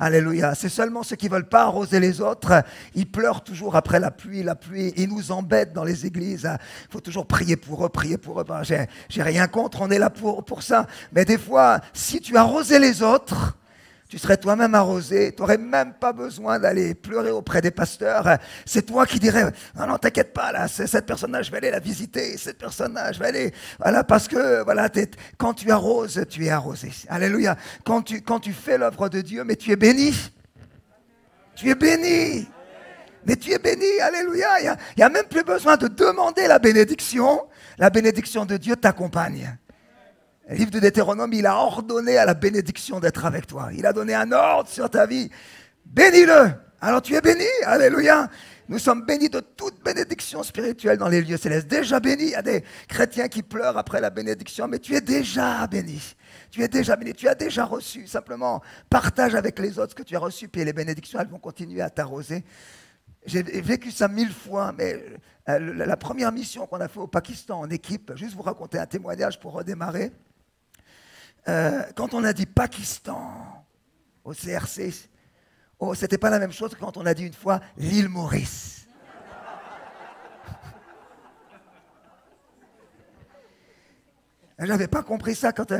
Alléluia. C'est seulement ceux qui ne veulent pas arroser les autres. Ils pleurent toujours après la pluie, Ils nous embêtent dans les églises. Il faut toujours prier pour eux, Ben, j'ai rien contre, on est là pour ça. Mais des fois, si tu arrosais les autres, tu serais toi-même arrosé, tu n'aurais même pas besoin d'aller pleurer auprès des pasteurs. C'est toi qui dirais, non, non, t'inquiète pas, là, cette personne-là, je vais aller la visiter, cette personne-là, je vais aller... Voilà, parce que voilà, quand tu arroses, tu es arrosé. Alléluia. Quand tu fais l'œuvre de Dieu, mais tu es béni. Tu es béni. Mais tu es béni, alléluia. Il n'y a même plus besoin de demander la bénédiction. La bénédiction de Dieu t'accompagne. Le livre de Deutéronome, il a ordonné à la bénédiction d'être avec toi. Il a donné un ordre sur ta vie. Bénis-le. Alors tu es béni. Alléluia. Nous sommes bénis de toute bénédiction spirituelle dans les lieux célestes. Déjà béni. Il y a des chrétiens qui pleurent après la bénédiction, mais tu es déjà béni. Tu es déjà béni. Tu as déjà reçu. Simplement, partage avec les autres ce que tu as reçu, puis les bénédictions, elles vont continuer à t'arroser. J'ai vécu ça 1000 fois, mais la première mission qu'on a faite au Pakistan en équipe, juste vous raconter un témoignage pour redémarrer. Quand on a dit Pakistan au CRC, oh, c'était pas la même chose que quand on a dit une fois l'île Maurice. J'avais pas compris ça quand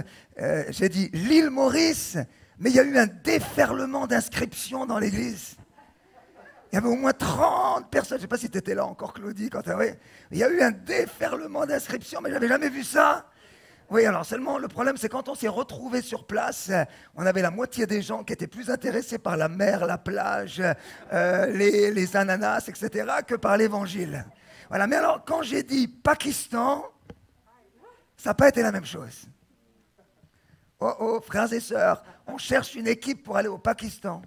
j'ai dit l'île Maurice, mais il y a eu un déferlement d'inscriptions dans l'église. Il y avait au moins 30 personnes, je ne sais pas si tu étais là encore, Claudie, quand tu avais... Il y a eu un déferlement d'inscriptions, mais je n'avais jamais vu ça. Oui, alors seulement, le problème, c'est quand on s'est retrouvés sur place, on avait la moitié des gens qui étaient plus intéressés par la mer, la plage, les ananas, etc., que par l'évangile. Voilà, mais alors, quand j'ai dit Pakistan, ça n'a pas été la même chose. Oh, oh, frères et sœurs, on cherche une équipe pour aller au Pakistan.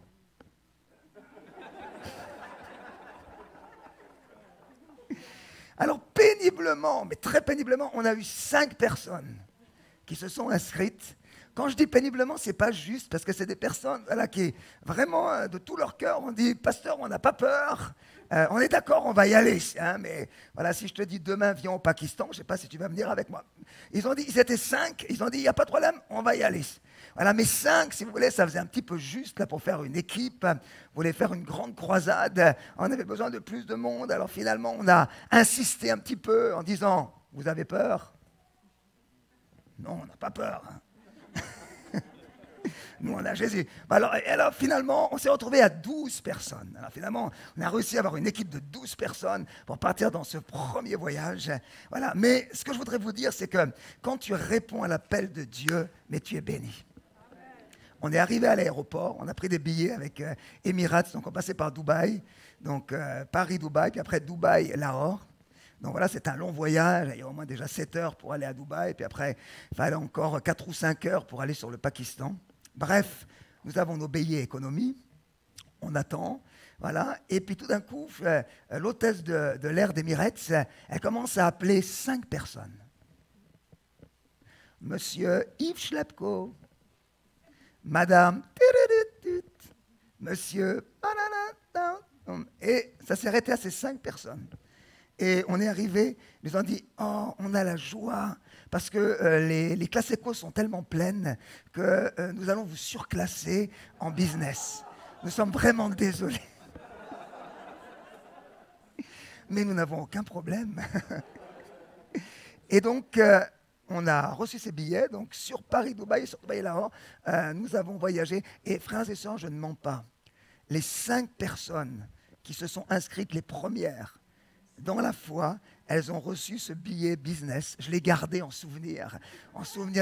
Alors péniblement, mais très péniblement, on a eu 5 personnes qui se sont inscrites. Quand je dis péniblement, ce n'est pas juste, parce que c'est des personnes voilà, qui, vraiment, de tout leur cœur, on dit « Pasteur, on n'a pas peur, on est d'accord, on va y aller, hein, mais voilà, si je te dis « Demain, viens au Pakistan », je ne sais pas si tu vas venir avec moi. » Ils ont dit, ils étaient 5, ils ont dit « Il n'y a pas de problème, on va y aller ». Voilà, mais 5, si vous voulez, ça faisait un petit peu juste là, pour faire une équipe. Vous voulez faire une grande croisade, on avait besoin de plus de monde. Alors finalement, on a insisté un petit peu en disant, vous avez peur? Non, on n'a pas peur. Hein. Nous, on a Jésus. Alors finalement, on s'est retrouvés à 12 personnes. Alors finalement, on a réussi à avoir une équipe de 12 personnes pour partir dans ce premier voyage. Voilà, mais ce que je voudrais vous dire, c'est que quand tu réponds à l'appel de Dieu, mais tu es béni. On est arrivé à l'aéroport, on a pris des billets avec Emirates, donc on passait par Dubaï, donc Paris-Dubaï, puis après Dubaï-Lahore. Donc voilà, c'est un long voyage, il y a au moins déjà 7 heures pour aller à Dubaï, puis après, il fallait encore 4 ou 5 heures pour aller sur le Pakistan. Bref, nous avons nos billets économie, on attend, voilà, et puis tout d'un coup, l'hôtesse de l'air d'Emirates, elle commence à appeler 5 personnes. Monsieur Yves Schlepko. Madame, monsieur, et ça s'est arrêté à ces 5 personnes. Et on est arrivé, ils ont dit, oh, on a la joie, parce que les classes éco sont tellement pleines que nous allons vous surclasser en business. Nous sommes vraiment désolés. Mais nous n'avons aucun problème. Et donc... on a reçu ces billets, donc sur Paris-Dubaï, sur Dubaï-Lahore, nous avons voyagé. Et frères et sœurs, je ne mens pas. Les 5 personnes qui se sont inscrites, les premières, dans la foi, elles ont reçu ce billet business. Je l'ai gardé en souvenir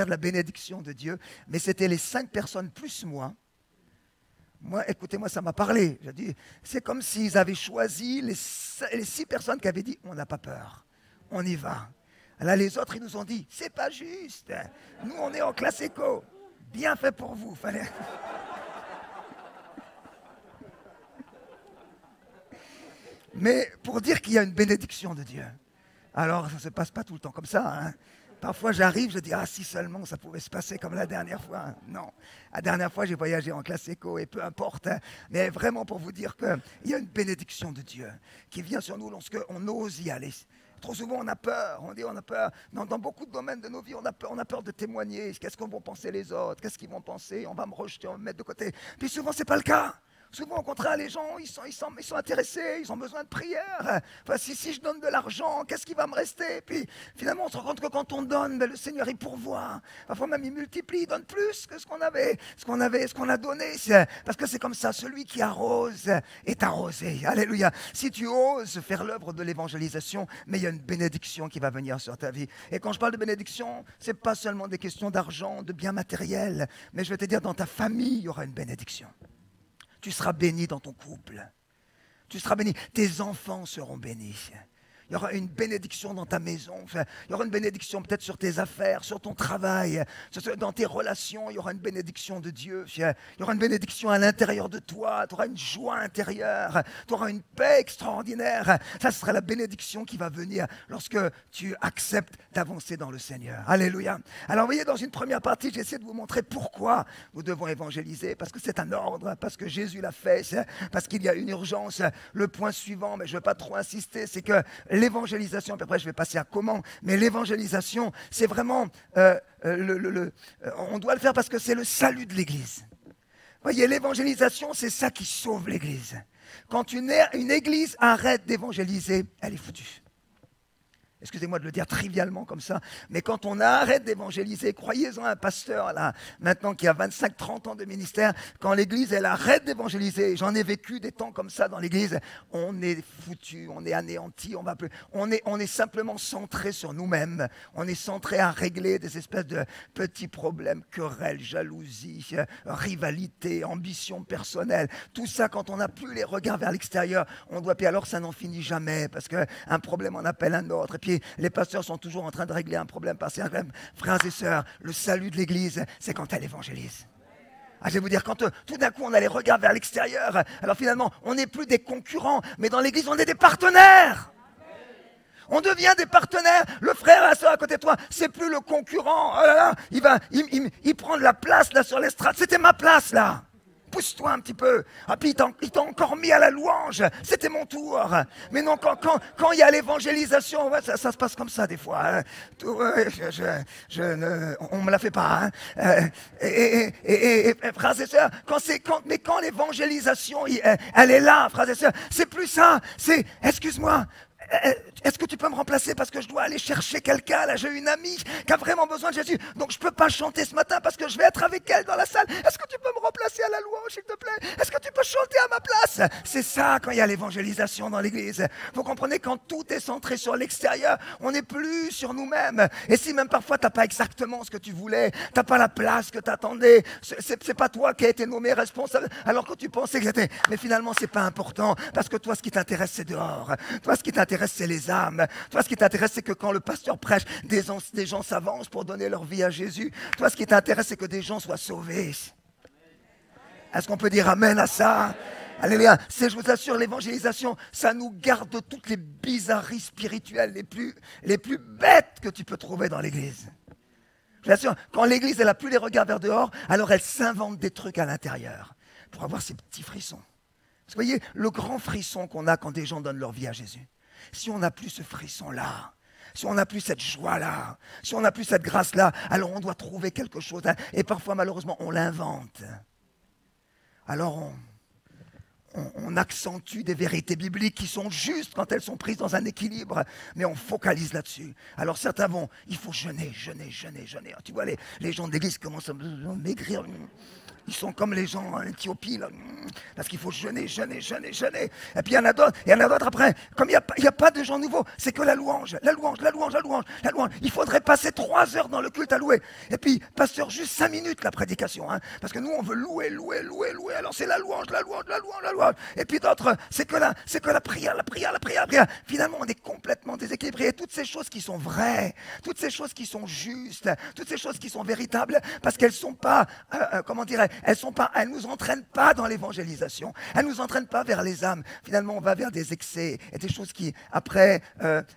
de la bénédiction de Dieu. Mais c'était les 5 personnes plus moi. Moi, écoutez-moi, ça m'a parlé. J'ai dit, c'est comme s'ils avaient choisi les 6 personnes qui avaient dit, on n'a pas peur, on y va. Là, les autres, ils nous ont dit, c'est pas juste. Nous, on est en classe éco. Bien fait pour vous. Fallait... Mais pour dire qu'il y a une bénédiction de Dieu. Alors, ça ne se passe pas tout le temps comme ça. Hein. Parfois, j'arrive, je dis, ah, si seulement ça pouvait se passer comme la dernière fois. Non. La dernière fois, j'ai voyagé en classe éco et peu importe. Hein, mais vraiment pour vous dire qu'il y a une bénédiction de Dieu qui vient sur nous lorsqu'on ose y aller. Trop souvent, on a peur. On dit on a peur. Dans beaucoup de domaines de nos vies, on a peur de témoigner. Qu'est-ce qu'on vont penser les autres? Qu'est-ce qu'ils vont penser? On va me rejeter, on va me mettre de côté. Puis souvent, ce n'est pas le cas. Souvent, au contraire, les gens, ils sont intéressés, ils ont besoin de prière. Enfin, si je donne de l'argent, qu'est-ce qui va me rester? Puis, finalement, on se rend compte que quand on donne, ben, le Seigneur, il pourvoit. Parfois, même, il multiplie, il donne plus que ce qu'on a donné. Parce que c'est comme ça, celui qui arrose est arrosé. Alléluia. Si tu oses faire l'œuvre de l'évangélisation, mais il y a une bénédiction qui va venir sur ta vie. Et quand je parle de bénédiction, ce n'est pas seulement des questions d'argent, de biens matériels, mais je vais te dire, dans ta famille, il y aura une bénédiction. Tu seras béni dans ton couple. Tu seras béni. Tes enfants seront bénis. Il y aura une bénédiction dans ta maison. Enfin, il y aura une bénédiction peut-être sur tes affaires, sur ton travail, dans tes relations. Il y aura une bénédiction de Dieu. Il y aura une bénédiction à l'intérieur de toi. Tu auras une joie intérieure. Tu auras une paix extraordinaire. Ça sera la bénédiction qui va venir lorsque tu acceptes d'avancer dans le Seigneur. Alléluia. Alors, vous voyez, dans une première partie, j'essaie de vous montrer pourquoi nous devons évangéliser. Parce que c'est un ordre, parce que Jésus l'a fait, parce qu'il y a une urgence. Le point suivant, mais je ne veux pas trop insister, c'est que l'évangélisation, puis après je vais passer à comment, mais l'évangélisation, c'est vraiment, on doit le faire parce que c'est le salut de l'Église. Voyez, l'évangélisation, c'est ça qui sauve l'Église. Quand une Église arrête d'évangéliser, elle est foutue. Excusez-moi de le dire trivialement comme ça, mais quand on arrête d'évangéliser, croyez-en un pasteur, là, maintenant qui a 25-30 ans de ministère, quand l'Église, elle arrête d'évangéliser, j'en ai vécu des temps comme ça dans l'Église, on est foutu, on est anéanti, on va plus, on est simplement centré sur nous-mêmes, on est centré à régler des espèces de petits problèmes, querelles, jalousie, rivalité, ambition personnelle, tout ça, quand on n'a plus les regards vers l'extérieur, on doit, puis alors ça n'en finit jamais, parce qu'un problème en appelle un autre, et puis les pasteurs sont toujours en train de régler un problème par ces problèmes. Frères et sœurs, le salut de l'Église, c'est quand elle évangélise. Ah, je vais vous dire, quand tout d'un coup on a les regards vers l'extérieur, alors finalement on n'est plus des concurrents, mais dans l'Église on est des partenaires. On devient des partenaires. Le frère et la sœur à côté de toi, c'est plus le concurrent. Oh là là, il prend de la place là sur l'estrade. C'était ma place là. Pousse-toi un petit peu. Ah, puis il t'a encore mis à la louange. C'était mon tour. Mais non, quand il y a l'évangélisation, ouais, ça se passe comme ça des fois. Hein. On me la fait pas. Hein. Et frères et sœurs, quand l'évangélisation, elle est là, frères et sœurs, c'est plus ça. C'est, excuse-moi. Est-ce que tu peux me remplacer parce que je dois aller chercher quelqu'un, là j'ai une amie qui a vraiment besoin de Jésus, donc je ne peux pas chanter ce matin parce que je vais être avec elle dans la salle, est-ce que tu peux me remplacer à la louange s'il te plaît, est-ce que tu peux chanter à ma place? C'est ça quand il y a l'évangélisation dans l'église. Vous comprenez, quand tout est centré sur l'extérieur, on n'est plus sur nous-mêmes, et si même parfois tu n'as pas exactement ce que tu voulais, tu n'as pas la place que tu attendais, c'est pas toi qui as été nommé responsable, alors que tu pensais que c'était, mais finalement c'est pas important, parce que toi ce qui t'intéresse c'est dehors, toi ce qui t'intéresse c'est les âmes. Toi, ce qui t'intéresse, c'est que quand le pasteur prêche, des gens s'avancent pour donner leur vie à Jésus. Toi, ce qui t'intéresse, c'est que des gens soient sauvés. Est-ce qu'on peut dire amen à ça ? Alléluia. Je vous assure, l'évangélisation, ça nous garde de toutes les bizarreries spirituelles les plus bêtes que tu peux trouver dans l'église. Je vous assure, quand l'église, elle n'a plus les regards vers dehors, alors elle s'invente des trucs à l'intérieur pour avoir ces petits frissons. Vous voyez, le grand frisson qu'on a quand des gens donnent leur vie à Jésus. Si on n'a plus ce frisson-là, si on n'a plus cette joie-là, si on n'a plus cette grâce-là, alors on doit trouver quelque chose. Et parfois, malheureusement, on l'invente. Alors on accentue des vérités bibliques qui sont justes quand elles sont prises dans un équilibre, mais on focalise là-dessus. Alors certains vont, il faut jeûner. Tu vois, les gens de l'église commencent à maigrir. Ils sont comme les gens en Éthiopie, là, parce qu'il faut jeûner. Et puis il y en a d'autres après. Comme il n'y a pas de gens nouveaux, c'est que la louange. Il faudrait passer 3 heures dans le culte à louer. Et puis, pasteur, juste 5 minutes la prédication. Hein, parce que nous, on veut louer. Alors c'est la louange. Et puis d'autres, c'est que la prière. Finalement, on est complètement déséquilibré. Et toutes ces choses qui sont vraies, toutes ces choses qui sont justes, toutes ces choses qui sont véritables, parce qu'elles ne sont pas, comment dirais-je, elles ne nous entraînent pas dans l'évangélisation. Elles ne nous entraînent pas vers les âmes. Finalement, on va vers des excès et des choses qui, après,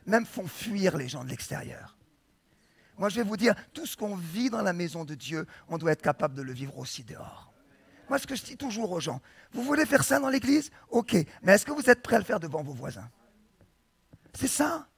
même font fuir les gens de l'extérieur. Moi, je vais vous dire, tout ce qu'on vit dans la maison de Dieu, on doit être capable de le vivre aussi dehors. Moi, ce que je dis toujours aux gens, vous voulez faire ça dans l'église? Ok, mais est-ce que vous êtes prêts à le faire devant vos voisins? C'est ça.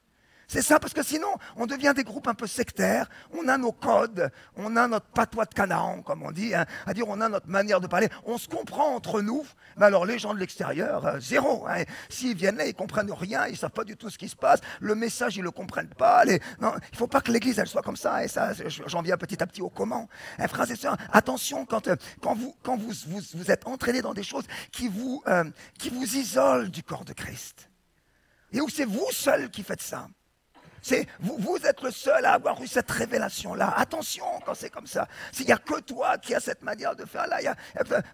C'est ça, parce que sinon, on devient des groupes un peu sectaires, on a nos codes, on a notre patois de Canaan, comme on dit, hein, c'est-à-dire on a notre manière de parler, on se comprend entre nous, mais alors les gens de l'extérieur, zéro. Hein, s'ils viennent là, ils ne comprennent rien, ils ne savent pas du tout ce qui se passe, le message, ils ne le comprennent pas. Non, il ne faut pas que l'Église, elle soit comme ça, et ça, j'en viens petit à petit au comment. Hein, frères et sœurs, attention, quand vous êtes entraînés dans des choses qui vous isolent du corps de Christ, et où c'est vous seul qui faites ça. Vous êtes le seul à avoir eu cette révélation-là. Attention quand c'est comme ça. S'il n'y a que toi qui as cette manière de faire-là.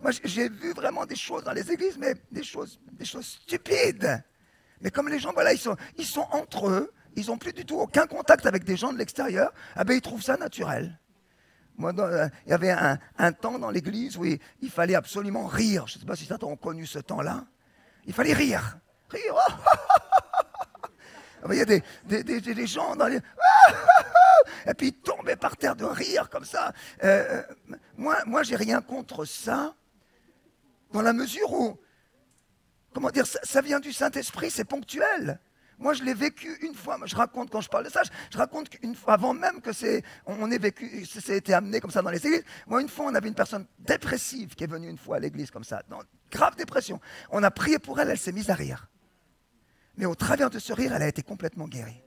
Moi, j'ai vu vraiment des choses dans les églises, mais des choses stupides. Mais comme les gens, voilà, ils sont entre eux, ils n'ont plus du tout aucun contact avec des gens de l'extérieur, eh bien, ils trouvent ça naturel. Moi, il y avait un temps dans l'église où il fallait absolument rire. Je ne sais pas si certains ont connu ce temps-là. Il fallait rire. Rire. Il y a des gens dans les... Et puis ils tombaient par terre de rire comme ça. Moi, j'ai rien contre ça, dans la mesure où, comment dire, ça vient du Saint-Esprit, c'est ponctuel. Moi, je l'ai vécu une fois. Je raconte, quand je parle de ça, je raconte qu'une fois, avant même que on ait vécu, c'est été amené comme ça dans les églises. Moi, une fois, on avait une personne dépressive qui est venue une fois à l'église comme ça, dans grave dépression. On a prié pour elle, elle s'est mise à rire. Mais au travers de ce rire, elle a été complètement guérie.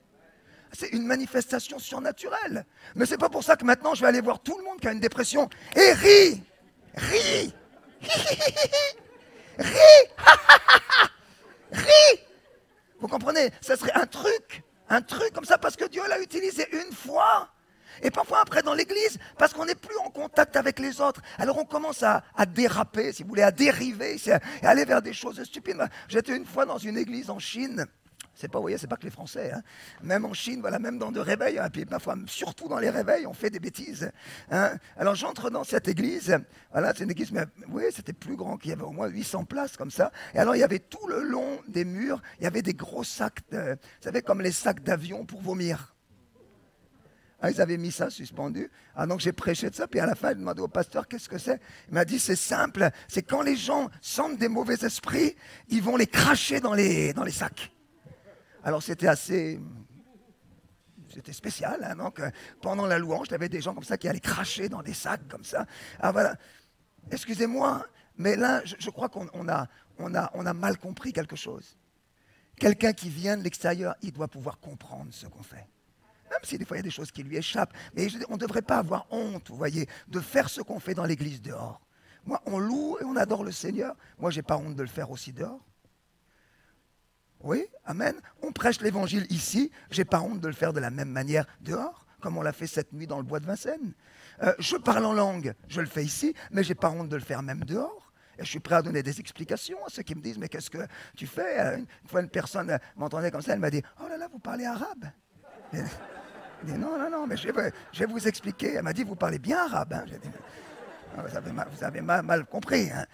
C'est une manifestation surnaturelle. Mais ce n'est pas pour ça que maintenant, je vais aller voir tout le monde qui a une dépression. Et rit, rit, rit, rit. Vous comprenez? Ça serait un truc comme ça, parce que Dieu l'a utilisé une fois. Et parfois après dans l'église, parce qu'on n'est plus en contact avec les autres, alors on commence à déraper, si vous voulez, à dériver, à aller vers des choses stupides. J'étais une fois dans une église en Chine, c'est pas, vous voyez, c'est pas que les Français, hein. Même en Chine, voilà, même dans des réveils, hein, puis parfois surtout dans les réveils, on fait des bêtises. Hein. Alors j'entre dans cette église, voilà, c'est une église, mais vous voyez, c'était plus grand, qu'il y avait au moins 800 places comme ça. Et alors il y avait tout le long des murs, il y avait des gros sacs, vous savez, comme les sacs d'avion pour vomir. Ah, ils avaient mis ça suspendu. Ah, donc j'ai prêché de ça. Puis à la fin, j'ai demandé au pasteur qu'est-ce que c'est. Il m'a dit c'est simple. C'est quand les gens sentent des mauvais esprits, ils vont les cracher dans les sacs. Alors c'était assez. C'était spécial. Hein, donc pendant la louange, il y avait des gens comme ça qui allaient cracher dans des sacs comme ça. Ah voilà. Excusez-moi, mais là, je crois qu'on a mal compris quelque chose. Quelqu'un qui vient de l'extérieur, il doit pouvoir comprendre ce qu'on fait. Même si des fois il y a des choses qui lui échappent. Mais on ne devrait pas avoir honte, vous voyez, de faire ce qu'on fait dans l'église dehors. Moi, on loue et on adore le Seigneur. Moi, je n'ai pas honte de le faire aussi dehors. Oui, amen. On prêche l'évangile ici. Je n'ai pas honte de le faire de la même manière dehors, comme on l'a fait cette nuit dans le bois de Vincennes. Je parle en langue, je le fais ici, mais je n'ai pas honte de le faire même dehors. Et je suis prêt à donner des explications à ceux qui me disent « Mais qu'est-ce que tu fais ?» Une fois, une personne m'entendait comme ça, elle m'a dit « Oh là là, vous parlez arabe ?» Elle dit, non, mais je vais vous expliquer. Elle m'a dit, vous parlez bien arabe. Hein. J'ai dit, vous avez mal compris. Hein.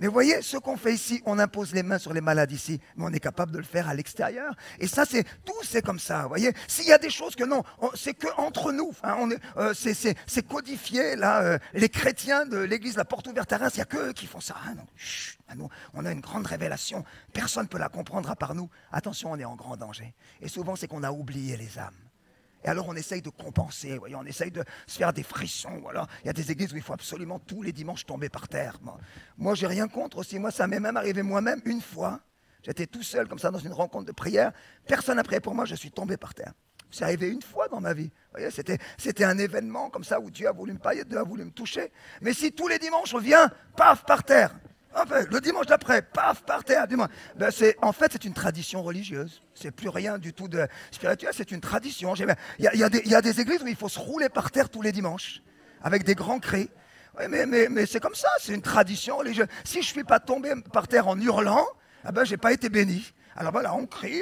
Mais vous voyez, ce qu'on fait ici, on impose les mains sur les malades ici, mais on est capable de le faire à l'extérieur. Et ça, tout c'est comme ça, vous voyez. S'il y a des choses que non, c'est qu'entre nous. Hein, c'est codifié, là, les chrétiens de l'église La Porte Ouverte à Reims, il n'y a qu'eux qui font ça. Hein, non, chut, nous, on a une grande révélation, personne ne peut la comprendre à part nous. Attention, on est en grand danger. Et souvent, c'est qu'on a oublié les âmes. Et alors on essaye de compenser, vous voyez, on essaye de se faire des frissons. Voilà. Il y a des églises où il faut absolument tous les dimanches tomber par terre. Moi, j'ai rien contre aussi. Moi, ça m'est même arrivé moi-même une fois. J'étais tout seul comme ça dans une rencontre de prière. Personne n'a prié pour moi, je suis tombé par terre. C'est arrivé une fois dans ma vie. C'était un événement comme ça où Dieu a voulu me parler, Dieu a voulu me toucher. Mais si tous les dimanches on vient, paf, par terre. Enfin, le dimanche d'après, paf, par terre. Ben en fait, c'est une tradition religieuse. C'est plus rien du tout de spirituel, c'est une tradition. Il y a des églises où il faut se rouler par terre tous les dimanches, avec des grands cris. Oui, mais c'est comme ça, c'est une tradition religieuse. Si je ne suis pas tombé par terre en hurlant, eh ben, je n'ai pas été béni. Alors voilà, on crie,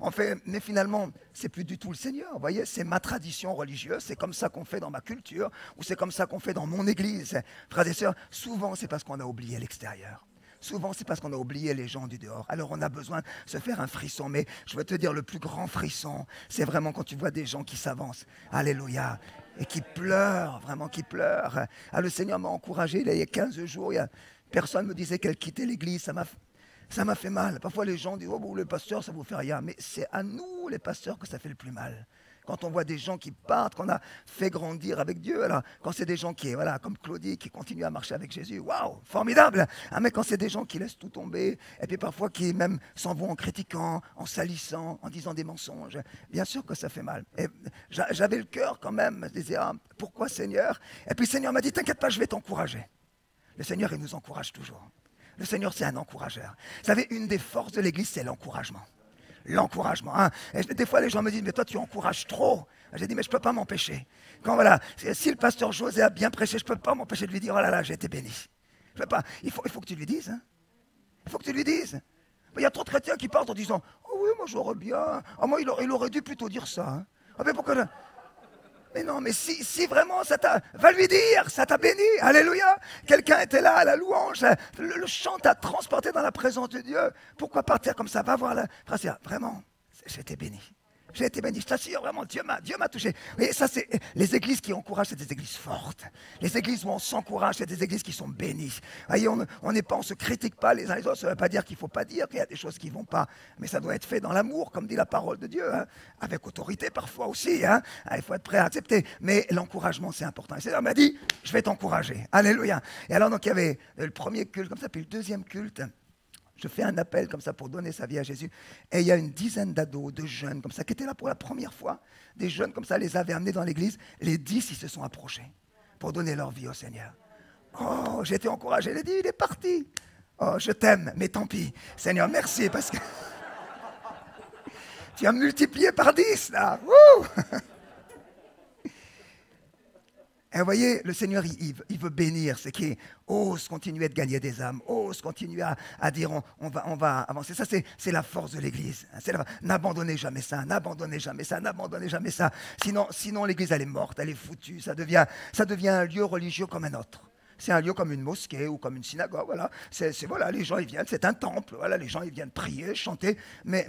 on fait, mais finalement, c'est plus du tout le Seigneur, vous voyez, c'est ma tradition religieuse, c'est comme ça qu'on fait dans ma culture, ou c'est comme ça qu'on fait dans mon église. Frères et sœurs, souvent c'est parce qu'on a oublié l'extérieur. Souvent, c'est parce qu'on a oublié les gens du dehors. Alors, on a besoin de se faire un frisson. Mais je veux te dire, le plus grand frisson, c'est vraiment quand tu vois des gens qui s'avancent. Alléluia. Et qui pleurent, vraiment, qui pleurent. Ah, le Seigneur m'a encouragé, il y a 15 jours, personne ne me disait qu'elle quittait l'église. Ça m'a fait mal. Parfois, les gens disent « Oh, bon, le pasteur, ça vous fait rien ». Mais c'est à nous, les pasteurs, que ça fait le plus mal. Quand on voit des gens qui partent, qu'on a fait grandir avec Dieu, alors, quand c'est des gens qui, voilà, comme Claudie, qui continuent à marcher avec Jésus, waouh, formidable. Ah, mais quand c'est des gens qui laissent tout tomber, et puis parfois qui même s'en vont en critiquant, en salissant, en disant des mensonges, bien sûr que ça fait mal. Et j'avais le cœur quand même, je disais, ah, pourquoi Seigneur? Et puis le Seigneur m'a dit, t'inquiète pas, je vais t'encourager. Le Seigneur, il nous encourage toujours. Le Seigneur, c'est un encourageur. Vous savez, une des forces de l'Église, c'est l'encouragement. L'encouragement. Hein. Des fois, les gens me disent, mais toi, tu encourages trop. J'ai dit, mais je ne peux pas m'empêcher. Quand voilà, si le pasteur José a bien prêché, je ne peux pas m'empêcher de lui dire, oh là là, j'ai été béni. Je peux pas. Il faut que tu lui dises. Hein. Il faut que tu lui dises. Il y a trop de chrétiens qui partent en disant, oh oui, moi, j'aurais bien. Oh, moi, il aurait dû plutôt dire ça. Hein. Ah, mais pourquoi je... Mais non, mais si vraiment ça t'a... Va lui dire, ça t'a béni, alléluia. Quelqu'un était là à la louange, le chant t'a transporté dans la présence de Dieu. Pourquoi partir comme ça? Va voir la... Vraiment, j'ai été béni. J'ai été béni, je t'assure, vraiment, Dieu m'a touché. Et ça, c'est les églises qui encouragent, c'est des églises fortes. Les églises où on s'encourage, c'est des églises qui sont bénies. Voyez, on n'est pas, on se critique pas les uns les autres. Ça ne veut pas dire qu'il ne faut pas dire qu'il y a des choses qui ne vont pas. Mais ça doit être fait dans l'amour, comme dit la parole de Dieu, hein. Avec autorité parfois aussi. Hein. Il faut être prêt à accepter. Mais l'encouragement, c'est important. Et c'est là, on m'a dit, je vais t'encourager. Alléluia. Et alors, donc, il y avait le premier culte comme ça, puis le deuxième culte. Je fais un appel comme ça pour donner sa vie à Jésus. Et il y a une dizaine d'ados, de jeunes comme ça, qui étaient là pour la première fois. Des jeunes comme ça, les avaient amenés dans l'église. Les 10, ils se sont approchés pour donner leur vie au Seigneur. Oh, j'ai été encouragé. Il a dit, il est parti. Oh, je t'aime, mais tant pis. Seigneur, merci parce que tu as multiplié par 10 là. Wouh! Et vous voyez, le Seigneur, il veut bénir ceux qui osent continuer de gagner des âmes, osent continuer à dire on va avancer. Ça, c'est la force de l'Église. N'abandonnez jamais ça, n'abandonnez jamais ça, n'abandonnez jamais ça. Sinon l'Église, elle est morte, elle est foutue. Ça devient un lieu religieux comme un autre. C'est un lieu comme une mosquée ou comme une synagogue. Voilà. Voilà, les gens, ils viennent, c'est un temple. Voilà, les gens, ils viennent prier, chanter. Mais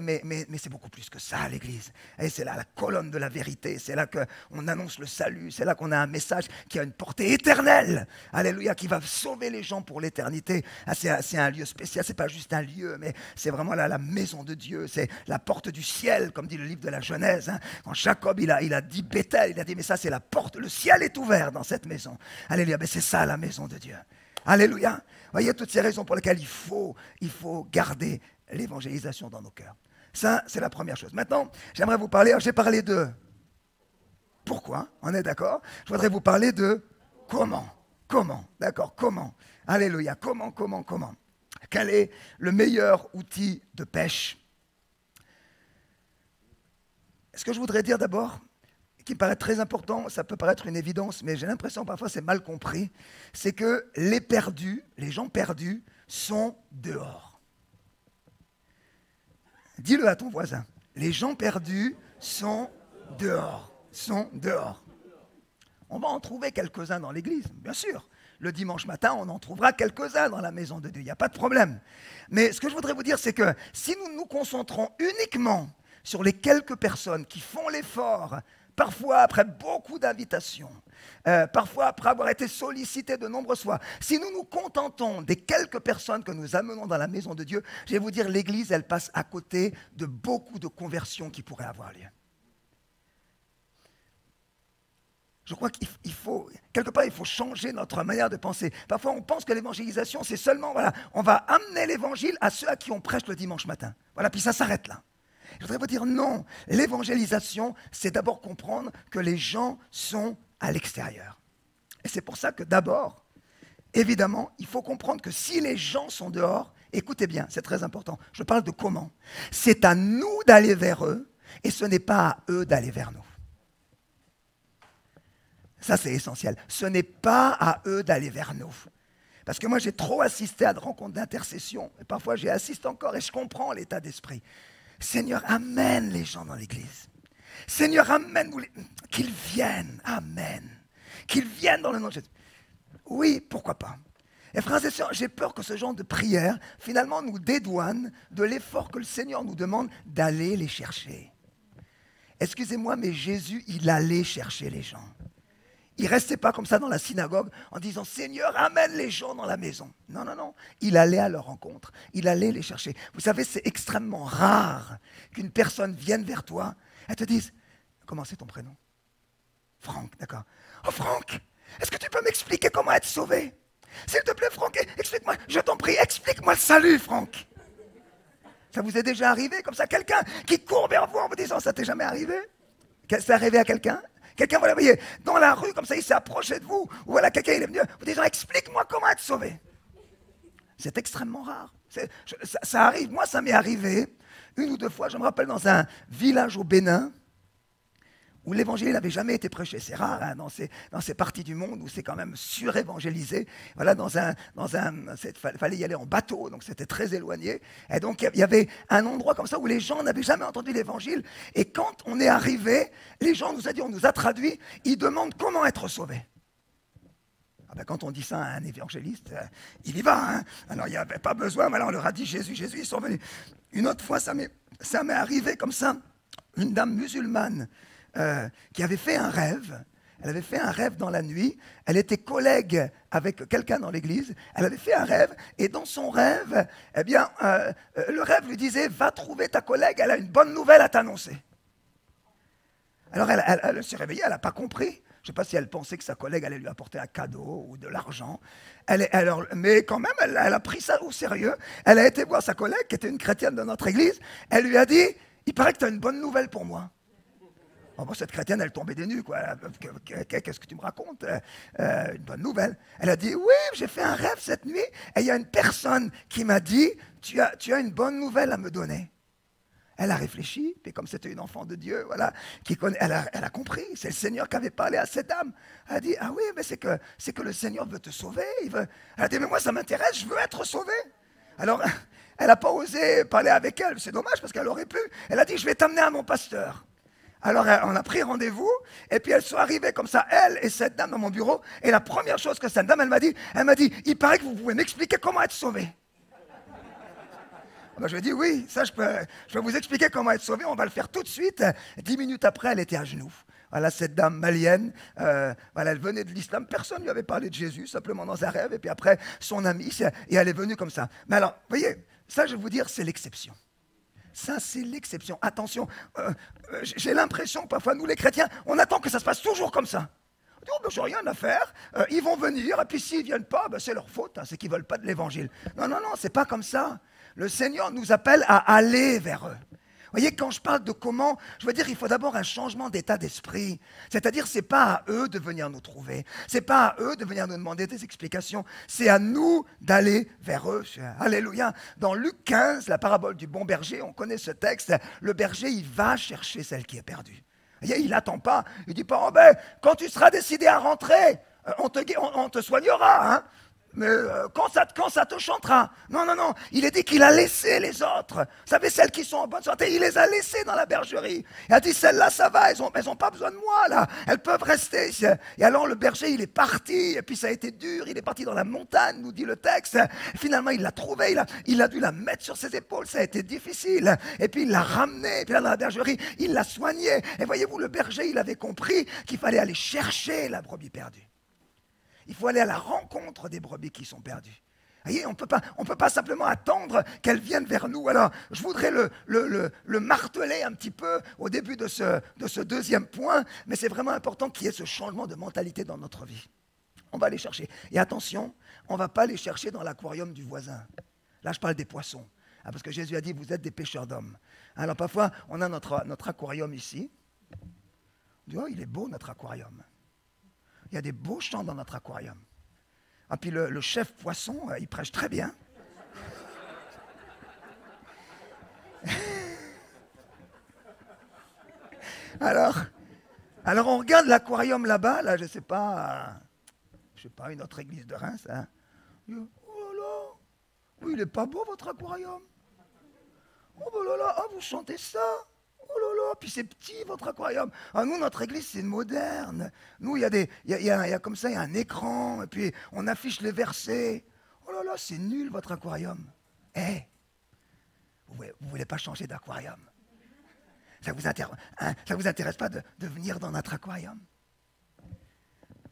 c'est beaucoup plus que ça, l'Église. Et c'est là la colonne de la vérité. C'est là qu'on annonce le salut. C'est là qu'on a un message qui a une portée éternelle. Alléluia, qui va sauver les gens pour l'éternité. Ah, c'est un lieu spécial. C'est pas juste un lieu, mais c'est vraiment là, la maison de Dieu. C'est la porte du ciel, comme dit le livre de la Genèse. Hein. Quand Jacob, il a dit Bethel, il a dit, mais ça, c'est la porte. Le ciel est ouvert dans cette maison. Alléluia, mais c'est ça, la maison de Dieu. Alléluia. Voyez toutes ces raisons pour lesquelles il faut garder l'évangélisation dans nos cœurs. Ça, c'est la première chose. Maintenant, j'aimerais vous parler, j'ai parlé de pourquoi, on est d'accord? Je voudrais vous parler de comment, d'accord, comment. Alléluia, comment. Quel est le meilleur outil de pêche? Ce que je voudrais dire d'abord, qui me paraît très important, ça peut paraître une évidence, mais j'ai l'impression parfois c'est mal compris, c'est que les perdus, les gens perdus, sont dehors. Dis-le à ton voisin. Les gens perdus sont dehors. Sont dehors. On va en trouver quelques-uns dans l'église, bien sûr. Le dimanche matin, on en trouvera quelques-uns dans la maison de Dieu, il n'y a pas de problème. Mais ce que je voudrais vous dire, c'est que si nous nous concentrons uniquement sur les quelques personnes qui font l'effort, parfois après beaucoup d'invitations, parfois après avoir été sollicité de nombreuses fois. Si nous nous contentons des quelques personnes que nous amenons dans la maison de Dieu, je vais vous dire, l'Église, elle passe à côté de beaucoup de conversions qui pourraient avoir lieu. Je crois qu'il faut, quelque part, il faut changer notre manière de penser. Parfois, on pense que l'évangélisation, c'est seulement, voilà, on va amener l'évangile à ceux à qui on prêche le dimanche matin. Voilà, puis ça s'arrête là. Je voudrais vous dire non, l'évangélisation, c'est d'abord comprendre que les gens sont à l'extérieur. Et c'est pour ça que d'abord, évidemment, il faut comprendre que si les gens sont dehors, écoutez bien, c'est très important, je parle de comment. C'est à nous d'aller vers eux et ce n'est pas à eux d'aller vers nous. Ça, c'est essentiel. Ce n'est pas à eux d'aller vers nous. Parce que moi, j'ai trop assisté à des rencontres d'intercession. Et parfois, j'y assiste encore et je comprends l'état d'esprit. Seigneur, amène les gens dans l'église. Seigneur, amène-nous qu'ils viennent. Amen. Qu'ils viennent dans le nom de Jésus. Oui, pourquoi pas. Et frères et sœurs, j'ai peur que ce genre de prière, finalement, nous dédouane de l'effort que le Seigneur nous demande d'aller les chercher. Excusez-moi, mais Jésus, il allait chercher les gens. Il ne restait pas comme ça dans la synagogue en disant « Seigneur, amène les gens dans la maison ». Non, non, non. Il allait à leur rencontre. Il allait les chercher. Vous savez, c'est extrêmement rare qu'une personne vienne vers toi et te dise « Comment c'est ton prénom ?»« Franck, d'accord. »« Oh Franck, est-ce que tu peux m'expliquer comment être sauvé ? » ?»« S'il te plaît, Franck, explique-moi, je t'en prie, explique-moi le salut, Franck. » Ça vous est déjà arrivé comme ça, quelqu'un qui court vers vous en vous disant « Ça t'est jamais arrivé ?» C'est arrivé à quelqu'un ? Quelqu'un, vous voyez, dans la rue, comme ça, il s'est approché de vous. Ou voilà, quelqu'un, il est venu, vous disant, explique-moi comment être sauvé. C'est extrêmement rare. Ça arrive, moi, ça m'est arrivé une ou deux fois. Je me rappelle dans un village au Bénin où l'évangile n'avait jamais été prêché. C'est rare hein, dans ces parties du monde où c'est quand même surévangélisé. Voilà, fallait y aller en bateau, donc c'était très éloigné. Et donc, il y avait un endroit comme ça où les gens n'avaient jamais entendu l'évangile. Et quand on est arrivé, les gens nous ont dit, on nous a traduit, ils demandent comment être sauvés. Ah ben, quand on dit ça à un évangéliste, il y va. Hein, alors, il n'y avait pas besoin, mais alors on leur a dit Jésus, Jésus, ils sont venus. Une autre fois, ça m'est arrivé comme ça, une dame musulmane, qui avait fait un rêve, elle avait fait un rêve dans la nuit, elle était collègue avec quelqu'un dans l'église, elle avait fait un rêve, et dans son rêve, eh bien, le rêve lui disait « Va trouver ta collègue, elle a une bonne nouvelle à t'annoncer ». Alors elle s'est réveillée, elle n'a pas compris, je ne sais pas si elle pensait que sa collègue allait lui apporter un cadeau ou de l'argent, mais quand même, elle a pris ça au sérieux, elle a été voir sa collègue, qui était une chrétienne de notre église, elle lui a dit « Il paraît que tu as une bonne nouvelle pour moi ». Oh bon, cette chrétienne, elle tombait des nues, quoi. Qu'est-ce que tu me racontes? Une bonne nouvelle. Elle a dit, oui, j'ai fait un rêve cette nuit, et il y a une personne qui m'a dit, tu as une bonne nouvelle à me donner. Elle a réfléchi, puis comme c'était une enfant de Dieu, voilà, elle a compris, c'est le Seigneur qui avait parlé à cette dame. Elle a dit, ah oui, mais c'est que le Seigneur veut te sauver. Elle a dit, mais moi, ça m'intéresse, je veux être sauvée. Alors, elle n'a pas osé parler avec elle, c'est dommage, parce qu'elle aurait pu. Elle a dit, je vais t'amener à mon pasteur. Alors, on a pris rendez-vous, et puis elles sont arrivées comme ça, elle et cette dame dans mon bureau, et la première chose que cette dame, elle m'a dit, il paraît que vous pouvez m'expliquer comment être sauvé. Ben, je lui ai dit, oui, ça, je peux vous expliquer comment être sauvé, on va le faire tout de suite. 10 minutes après, elle était à genoux. Voilà, cette dame malienne, voilà, elle venait de l'islam, personne ne lui avait parlé de Jésus, simplement dans un rêve, et puis après, son amie, et elle est venue comme ça. Mais alors, vous voyez, ça, je vais vous dire, c'est l'exception. Ça, c'est l'exception. Attention, j'ai l'impression que parfois, nous les chrétiens, on attend que ça se passe toujours comme ça. On dit, oh, ben, j'ai rien à faire, ils vont venir, et puis s'ils ne viennent pas, ben, c'est leur faute, hein, c'est qu'ils ne veulent pas de l'évangile. Non, non, non, ce n'est pas comme ça. Le Seigneur nous appelle à aller vers eux. Vous voyez, quand je parle de comment, je veux dire, il faut d'abord un changement d'état d'esprit. C'est-à-dire, ce n'est pas à eux de venir nous trouver, ce n'est pas à eux de venir nous demander des explications, c'est à nous d'aller vers eux. Alléluia. Dans Luc 15, la parabole du bon berger, on connaît ce texte, le berger, il va chercher celle qui est perdue. Vous voyez, il n'attend pas, il ne dit pas, oh ben, quand tu seras décidé à rentrer, on te soignera, hein. Mais quand ça te chantera. Non, non, non. Il est dit qu'il a laissé les autres. Vous savez, celles qui sont en bonne santé, il les a laissées dans la bergerie. Il a dit, celles-là, ça va, elles n'ont pas besoin de moi, là. Elles peuvent rester. Et alors, le berger, il est parti. Et puis, ça a été dur. Il est parti dans la montagne, nous dit le texte. Finalement, il l'a trouvé. Il a dû la mettre sur ses épaules. Ça a été difficile. Et puis, il l'a ramenée. Et puis, là, dans la bergerie, il l'a soignée. Et voyez-vous, le berger, il avait compris qu'il fallait aller chercher la brebis perdue. Il faut aller à la rencontre des brebis qui sont perdues. Vous voyez, on ne peut pas simplement attendre qu'elles viennent vers nous. Alors, je voudrais le marteler un petit peu au début de ce deuxième point, mais c'est vraiment important qu'il y ait ce changement de mentalité dans notre vie. On va les chercher. Et attention, on ne va pas les chercher dans l'aquarium du voisin. Là, je parle des poissons, hein, parce que Jésus a dit, vous êtes des pêcheurs d'hommes. Alors, parfois, on a notre aquarium ici. On dit, oh, il est beau, notre aquarium. Il y a des beaux champs dans notre aquarium. Ah, puis le chef poisson, il prêche très bien. Alors on regarde l'aquarium là-bas, là, je sais pas, une autre église de Reims. Hein. Oh là là, oui, il n'est pas beau votre aquarium. Oh là là, ah, vous chantez ça. Oh là là, puis c'est petit votre aquarium. Ah, nous, notre église, c'est moderne. Nous, il y a comme ça, il y a un écran, et puis on affiche les versets. Oh là là, c'est nul votre aquarium. Eh, hey, vous voulez pas changer d'aquarium? Ça ne vous intéresse pas de venir dans notre aquarium?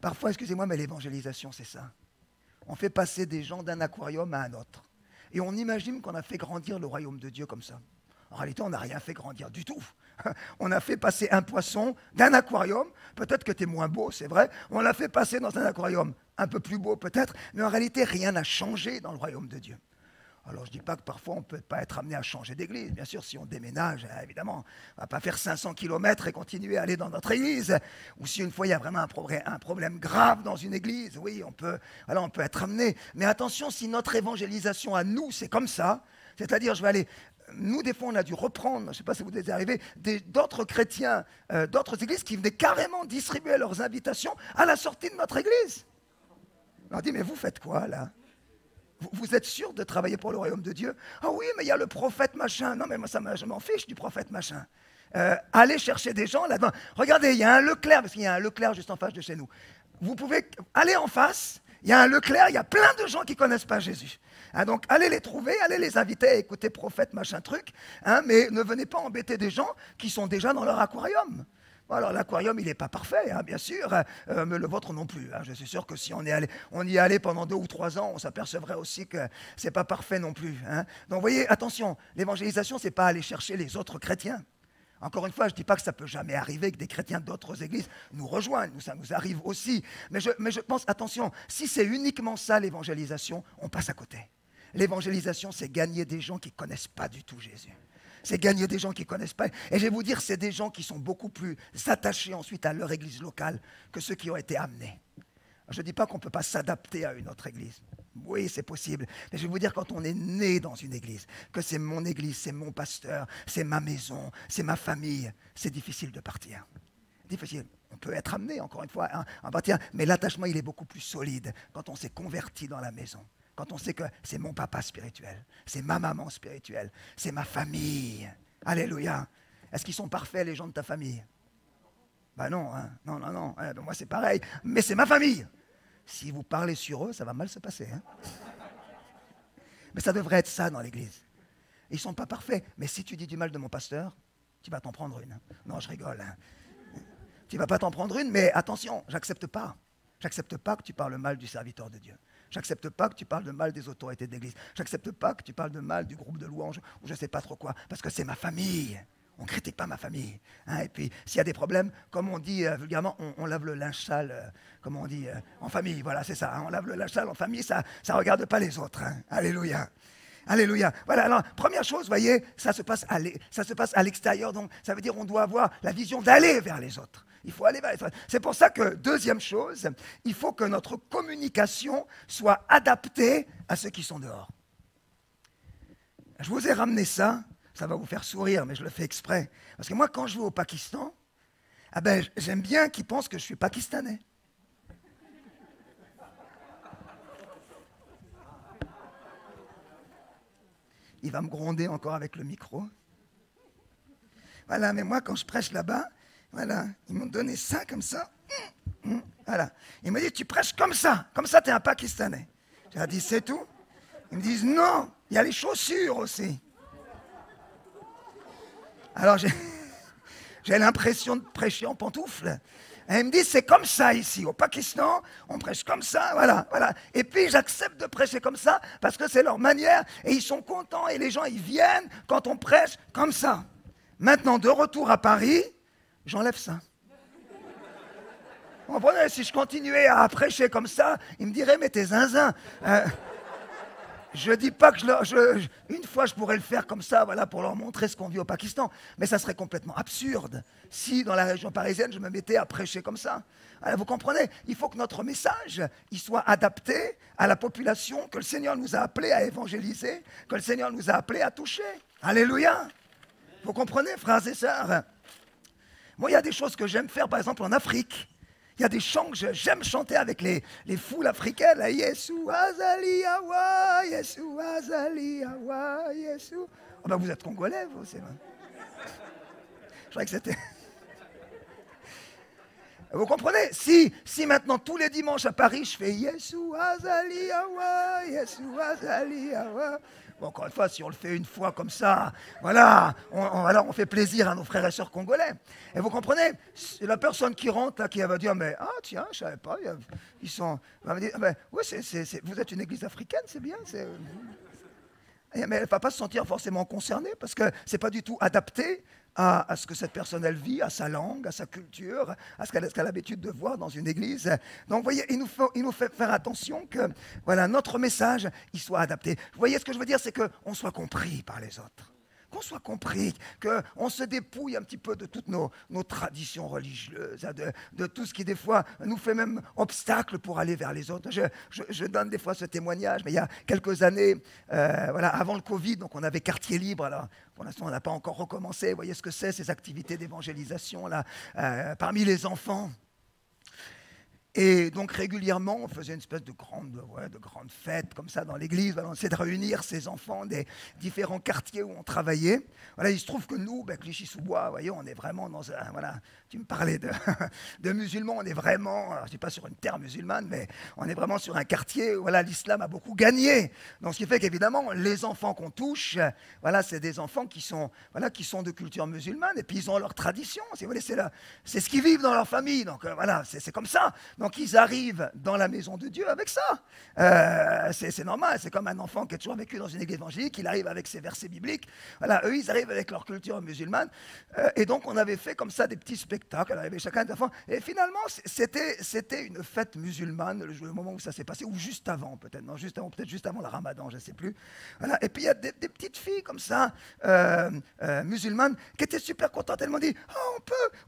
Parfois, excusez-moi, mais l'évangélisation, c'est ça. On fait passer des gens d'un aquarium à un autre. Et on imagine qu'on a fait grandir le royaume de Dieu comme ça. En réalité, on n'a rien fait grandir du tout. On a fait passer un poisson d'un aquarium, peut-être que t'es moins beau, c'est vrai, on l'a fait passer dans un aquarium un peu plus beau peut-être, mais en réalité, rien n'a changé dans le royaume de Dieu. Alors, je ne dis pas que parfois, on ne peut pas être amené à changer d'église. Bien sûr, si on déménage, évidemment, on ne va pas faire 500 km et continuer à aller dans notre église. Ou si une fois, il y a vraiment un problème grave dans une église, oui, on peut être amené. Mais attention, si notre évangélisation à nous, c'est comme ça, c'est-à-dire, je vais aller... Nous, des fois, on a dû reprendre, je ne sais pas si vous êtes arrivés, d'autres chrétiens, d'autres églises qui venaient carrément distribuer leurs invitations à la sortie de notre église. On leur dit, mais vous faites quoi, là? Vous êtes sûr de travailler pour le royaume de Dieu? Ah oui, mais il y a le prophète machin. Non, mais moi, je m'en fiche du prophète machin. Allez chercher des gens là-dedans. Regardez, il y a un Leclerc, parce qu'il y a un Leclerc juste en face de chez nous. Vous pouvez aller en face, il y a un Leclerc, il y a plein de gens qui ne connaissent pas Jésus. Hein, donc, allez les trouver, allez les inviter à écouter prophète machin truc, hein, mais ne venez pas embêter des gens qui sont déjà dans leur aquarium. Alors, l'aquarium, il n'est pas parfait, hein, bien sûr, mais le vôtre non plus. Hein. Je suis sûr que si on y est allé pendant 2 ou 3 ans, on s'apercevrait aussi que ce n'est pas parfait non plus. Hein. Donc, vous voyez, attention, l'évangélisation, ce n'est pas aller chercher les autres chrétiens. Encore une fois, je ne dis pas que ça ne peut jamais arriver que des chrétiens d'autres églises nous rejoignent, ça nous arrive aussi. Mais je pense, attention, si c'est uniquement ça l'évangélisation, on passe à côté. L'évangélisation, c'est gagner des gens qui ne connaissent pas du tout Jésus. C'est gagner des gens qui ne connaissent pas. Et je vais vous dire, c'est des gens qui sont beaucoup plus attachés ensuite à leur église locale que ceux qui ont été amenés. Je ne dis pas qu'on ne peut pas s'adapter à une autre église. Oui, c'est possible. Mais je vais vous dire, quand on est né dans une église, que c'est mon église, c'est mon pasteur, c'est ma maison, c'est ma famille, c'est difficile de partir. Difficile. On peut être amené, encore une fois, à partir. Mais l'attachement, il est beaucoup plus solide quand on s'est converti dans la maison. Quand on sait que c'est mon papa spirituel, c'est ma maman spirituelle, c'est ma famille. Alléluia. Est-ce qu'ils sont parfaits, les gens de ta famille? Ben non, hein. Non. Ben moi, c'est pareil. Mais c'est ma famille. Si vous parlez sur eux, ça va mal se passer. Hein. Mais ça devrait être ça dans l'église. Ils ne sont pas parfaits. Mais si tu dis du mal de mon pasteur, tu vas t'en prendre une. Non, je rigole. Hein. Tu ne vas pas t'en prendre une, mais attention, j'accepte pas. J'accepte pas que tu parles mal du serviteur de Dieu. J'accepte pas que tu parles de mal des autorités d'église. J'accepte pas que tu parles de mal du groupe de louanges ou je ne sais pas trop quoi, parce que c'est ma famille. On ne critique pas ma famille. Hein. Et puis, s'il y a des problèmes, comme on dit vulgairement, on lave le linge sale, comme on dit, en famille. Voilà, c'est ça. Hein. On lave le linge sale en famille, ça ne regarde pas les autres. Hein. Alléluia. Alléluia. Voilà, alors, première chose, vous voyez, ça se passe à l'extérieur. Donc, ça veut dire qu'on doit avoir la vision d'aller vers les autres. Il faut aller vers les autres. C'est pour ça que, deuxième chose, il faut que notre communication soit adaptée à ceux qui sont dehors. Je vous ai ramené ça. Ça va vous faire sourire, mais je le fais exprès. Parce que moi, quand je vais au Pakistan, ah ben, j'aime bien qu'ils pensent que je suis pakistanais. Il va me gronder encore avec le micro. Voilà, mais moi, quand je prêche là-bas, voilà, ils m'ont donné ça, comme ça. Voilà. Ils m'ont dit, tu prêches comme ça, tu es un Pakistanais. J'ai dit, c'est tout. Ils me disent, non, il y a les chaussures aussi. Alors, j'ai l'impression de prêcher en pantoufles. Et ils me disent, c'est comme ça ici, au Pakistan, on prêche comme ça, voilà, voilà. Et puis, j'accepte de prêcher comme ça, parce que c'est leur manière, et ils sont contents, et les gens, ils viennent quand on prêche comme ça. Maintenant, de retour à Paris, j'enlève ça. Vous comprenez, si je continuais à prêcher comme ça, ils me diraient, mais t'es zinzin. Je ne dis pas que une fois, je pourrais le faire comme ça, voilà, pour leur montrer ce qu'on vit au Pakistan. Mais ça serait complètement absurde si, dans la région parisienne, je me mettais à prêcher comme ça. Alors, vous comprenez, il faut que notre message il soit adapté à la population que le Seigneur nous a appelés à évangéliser, que le Seigneur nous a appelés à toucher. Alléluia. Vous comprenez, frères et sœurs? Moi, il y a des choses que j'aime faire, par exemple, en Afrique. Il y a des chants que j'aime chanter avec les foules africaines. « Yesu Azali Awa, Yesu Azali Awa, Yesu... » Oh ben vous êtes congolais, vous, c'est vrai. Je croyais que c'était... Vous comprenez, si maintenant, tous les dimanches à Paris, je fais « Yesu Azali Awa, Yesu Azali Awa... » Bon, encore une fois, si on le fait une fois comme ça, voilà, alors on fait plaisir à nos frères et sœurs congolais. Et vous comprenez, la personne qui rentre, là, qui va dire, mais ah tiens, je ne savais pas, ils sont... Elle va me dire, mais, oui, vous êtes une église africaine, c'est bien, c'est... Mais elle ne va pas se sentir forcément concernée parce que ce n'est pas du tout adapté à ce que cette personne elle vit, à sa langue, à sa culture, à ce qu'elle a l'habitude de voir dans une église. Donc vous voyez, il nous faut faire attention que voilà, notre message il soit adapté. Vous voyez ce que je veux dire, c'est qu'on soit compris par les autres. Qu'on soit compris, qu'on se dépouille un petit peu de toutes nos traditions religieuses, de tout ce qui, des fois, nous fait même obstacle pour aller vers les autres. Je donne des fois ce témoignage, mais il y a quelques années, voilà, avant le Covid, donc on avait quartier libre. Alors, pour l'instant, on n'a pas encore recommencé. Vous voyez ce que c'est, ces activités d'évangélisation là, parmi les enfants. Et donc régulièrement, on faisait une espèce de grande fête comme ça dans l'église. Voilà, on essayait de réunir ces enfants des différents quartiers où on travaillait. Voilà, il se trouve que nous, ben, Clichy-sous-Bois, voyez, on est vraiment dans un... Voilà, tu me parlais de musulmans, on est vraiment... Alors, je ne dis pas sur une terre musulmane, mais on est vraiment sur un quartier où voilà, l'islam a beaucoup gagné. Donc ce qui fait qu'évidemment, les enfants qu'on touche, voilà, c'est des enfants qui sont de culture musulmane et puis ils ont leur tradition. Si vous voulez, c'est ce qu'ils vivent dans leur famille. Donc voilà, c'est comme ça. Donc ils arrivent dans la maison de Dieu avec ça. C'est normal, c'est comme un enfant qui a toujours vécu dans une église évangélique, il arrive avec ses versets bibliques. Voilà, eux, ils arrivent avec leur culture musulmane. Et donc on avait fait comme ça des petits spectacles, on avait chacun des enfants. Et finalement, c'était une fête musulmane, le moment où ça s'est passé, ou juste avant peut-être, non, juste avant, peut-être juste avant le ramadan, je ne sais plus. Voilà. Et puis il y a des petites filles comme ça, musulmanes, qui étaient super contentes. Elles m'ont dit, oh,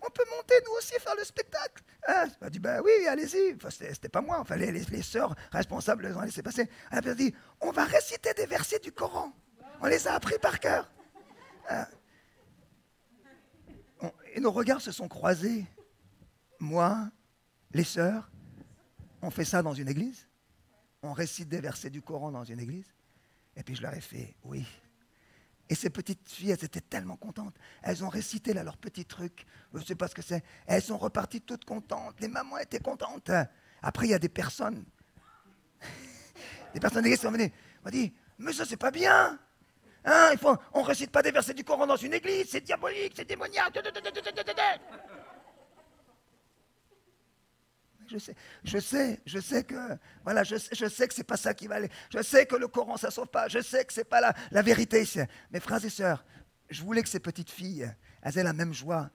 on peut monter, nous aussi, faire le spectacle. Elle m'a dit, ben oui, allez. Enfin, c'était pas moi, enfin, les sœurs responsables les ont laissé passer. Elle a dit, on va réciter des versets du Coran. On les a appris par cœur. Et nos regards se sont croisés. Moi, les sœurs, on fait ça dans une église. On récite des versets du Coran dans une église. Et puis je leur ai fait, oui. Et ces petites filles, elles étaient tellement contentes. Elles ont récité là, leur petit truc. Je ne sais pas ce que c'est. Elles sont reparties toutes contentes. Les mamans étaient contentes. Après, il y a des personnes. Des personnes d'église sont venues. On dit, mais ça, c'est pas bien. Hein, on ne récite pas des versets du Coran dans une église. C'est diabolique, c'est démoniaque. Je sais que c'est pas ça qui va aller. Je sais que le Coran, ça sauve pas. Je sais que c'est pas la vérité. Mes frères et sœurs, je voulais que ces petites filles, elles aient la même joie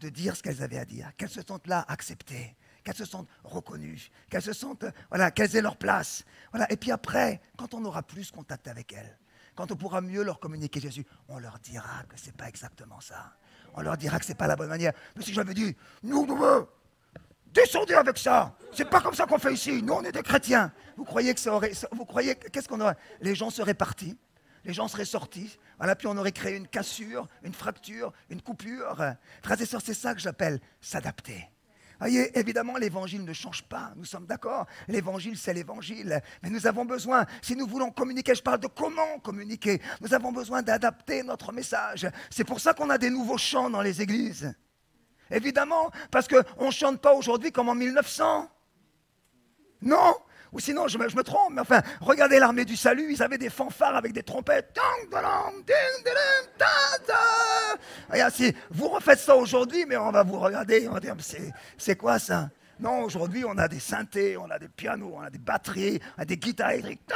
de dire ce qu'elles avaient à dire, qu'elles se sentent là acceptées, qu'elles se sentent reconnues, qu'elles se sentent, voilà, qu'elles aient leur place. Voilà. Et puis après, quand on aura plus contact avec elles, quand on pourra mieux leur communiquer Jésus, on leur dira que c'est pas exactement ça. On leur dira que c'est pas la bonne manière. Mais si j'avais dit, nous descendez avec ça. C'est pas comme ça qu'on fait ici. Nous, on est des chrétiens. Vous croyez que ça aurait... Vous croyez qu'est-ce qu'on aurait... Les gens seraient partis. Les gens seraient sortis. Voilà, puis on aurait créé une cassure, une fracture, une coupure. Frères et sœurs, c'est ça que j'appelle s'adapter. Voyez, évidemment, l'évangile ne change pas. Nous sommes d'accord. L'évangile, c'est l'évangile. Mais nous avons besoin, si nous voulons communiquer, je parle de comment communiquer. Nous avons besoin d'adapter notre message. C'est pour ça qu'on a des nouveaux chants dans les églises. Évidemment, parce qu'on ne chante pas aujourd'hui comme en 1900. Non? Ou sinon, je me trompe, mais enfin, regardez l'armée du salut, ils avaient des fanfares avec des trompettes. Regarde, si vous refaites ça aujourd'hui, mais on va vous regarder, on va dire, c'est quoi ça? Non, aujourd'hui, on a des synthés, on a des pianos, on a des batteries, on a des guitares électriques.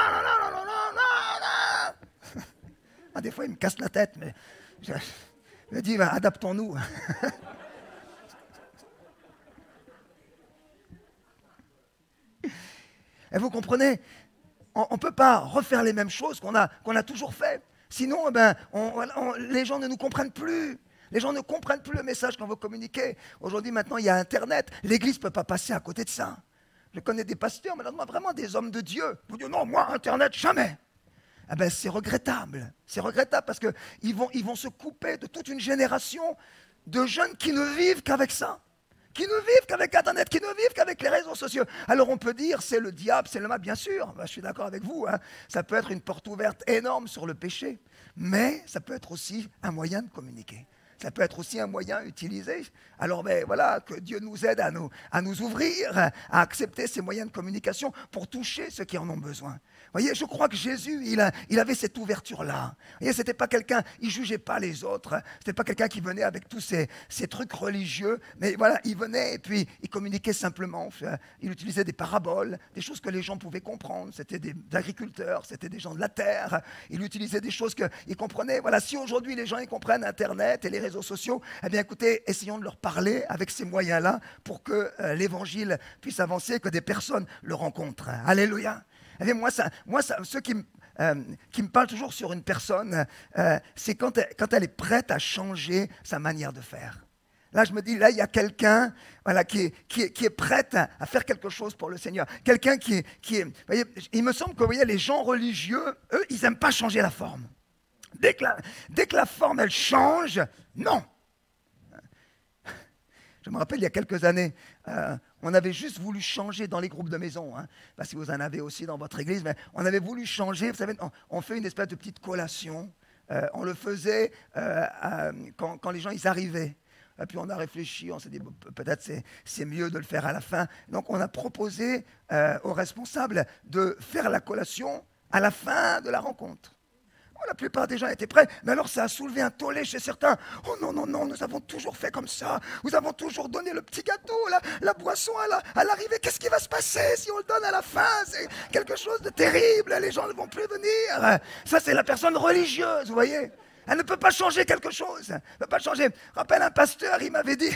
Ah, des fois, ils me cassent la tête, mais je me dis, ben, adaptons-nous. Et vous comprenez, on ne peut pas refaire les mêmes choses qu'on a toujours fait. Sinon, ben, les gens ne nous comprennent plus. Les gens ne comprennent plus le message qu'on veut communiquer. Aujourd'hui, maintenant, il y a Internet. L'Église ne peut pas passer à côté de ça. Je connais des pasteurs, mais là, vraiment des hommes de Dieu. Vous dites, non, moi, Internet, jamais. Ah ben, c'est regrettable. C'est regrettable parce qu'ils vont se couper de toute une génération de jeunes qui ne vivent qu'avec ça. Qui ne vivent qu'avec Internet, qui ne vivent qu'avec les réseaux sociaux. Alors on peut dire, c'est le diable, c'est le mal, bien sûr, ben, je suis d'accord avec vous, hein. Ça peut être une porte ouverte énorme sur le péché, mais ça peut être aussi un moyen de communiquer. ça peut être aussi un moyen utilisé. Alors ben, voilà, que Dieu nous aide à nous ouvrir, à accepter ces moyens de communication pour toucher ceux qui en ont besoin. Vous voyez, je crois que Jésus, il avait cette ouverture-là. Vous voyez, c'était pas quelqu'un, il jugeait pas les autres, c'était pas quelqu'un qui venait avec tous ces trucs religieux, mais voilà, il venait et puis il communiquait simplement. Il utilisait des paraboles, des choses que les gens pouvaient comprendre. C'était des agriculteurs, c'était des gens de la terre. Il utilisait des choses qu'ils comprenaient. Voilà, si aujourd'hui les gens ils comprennent Internet et les réseaux sociaux, eh bien écoutez, essayons de leur parler avec ces moyens-là pour que l'Évangile puisse avancer, que des personnes le rencontrent. Alléluia. Eh bien, moi, ceux qui me parlent toujours sur une personne, c'est quand elle est prête à changer sa manière de faire. Là, je me dis, là, il y a quelqu'un voilà, qui est prête à faire quelque chose pour le Seigneur. Quelqu'un qui est... Vous voyez, il me semble que vous voyez, les gens religieux, eux, ils n'aiment pas changer la forme. Dès que la forme, elle change, non. Je me rappelle, il y a quelques années... on avait juste voulu changer dans les groupes de maison. Hein. Ben, si vous en avez aussi dans votre église, mais on avait voulu changer. Vous savez, on fait une espèce de petite collation. On le faisait quand les gens ils arrivaient. Et puis on a réfléchi, on s'est dit, bon, peut-être c'est mieux de le faire à la fin. Donc on a proposé aux responsables de faire la collation à la fin de la rencontre. La plupart des gens étaient prêts, mais alors ça a soulevé un tollé chez certains. Oh non, non, non, nous avons toujours fait comme ça. Nous avons toujours donné le petit gâteau, la boisson à l'arrivée. Qu'est-ce qui va se passer si on le donne à la fin? C'est quelque chose de terrible. Les gens ne vont plus venir. Ça, c'est la personne religieuse, vous voyez. Elle ne peut pas changer quelque chose. Elle ne peut pas changer. Rappelle un pasteur, il m'avait dit...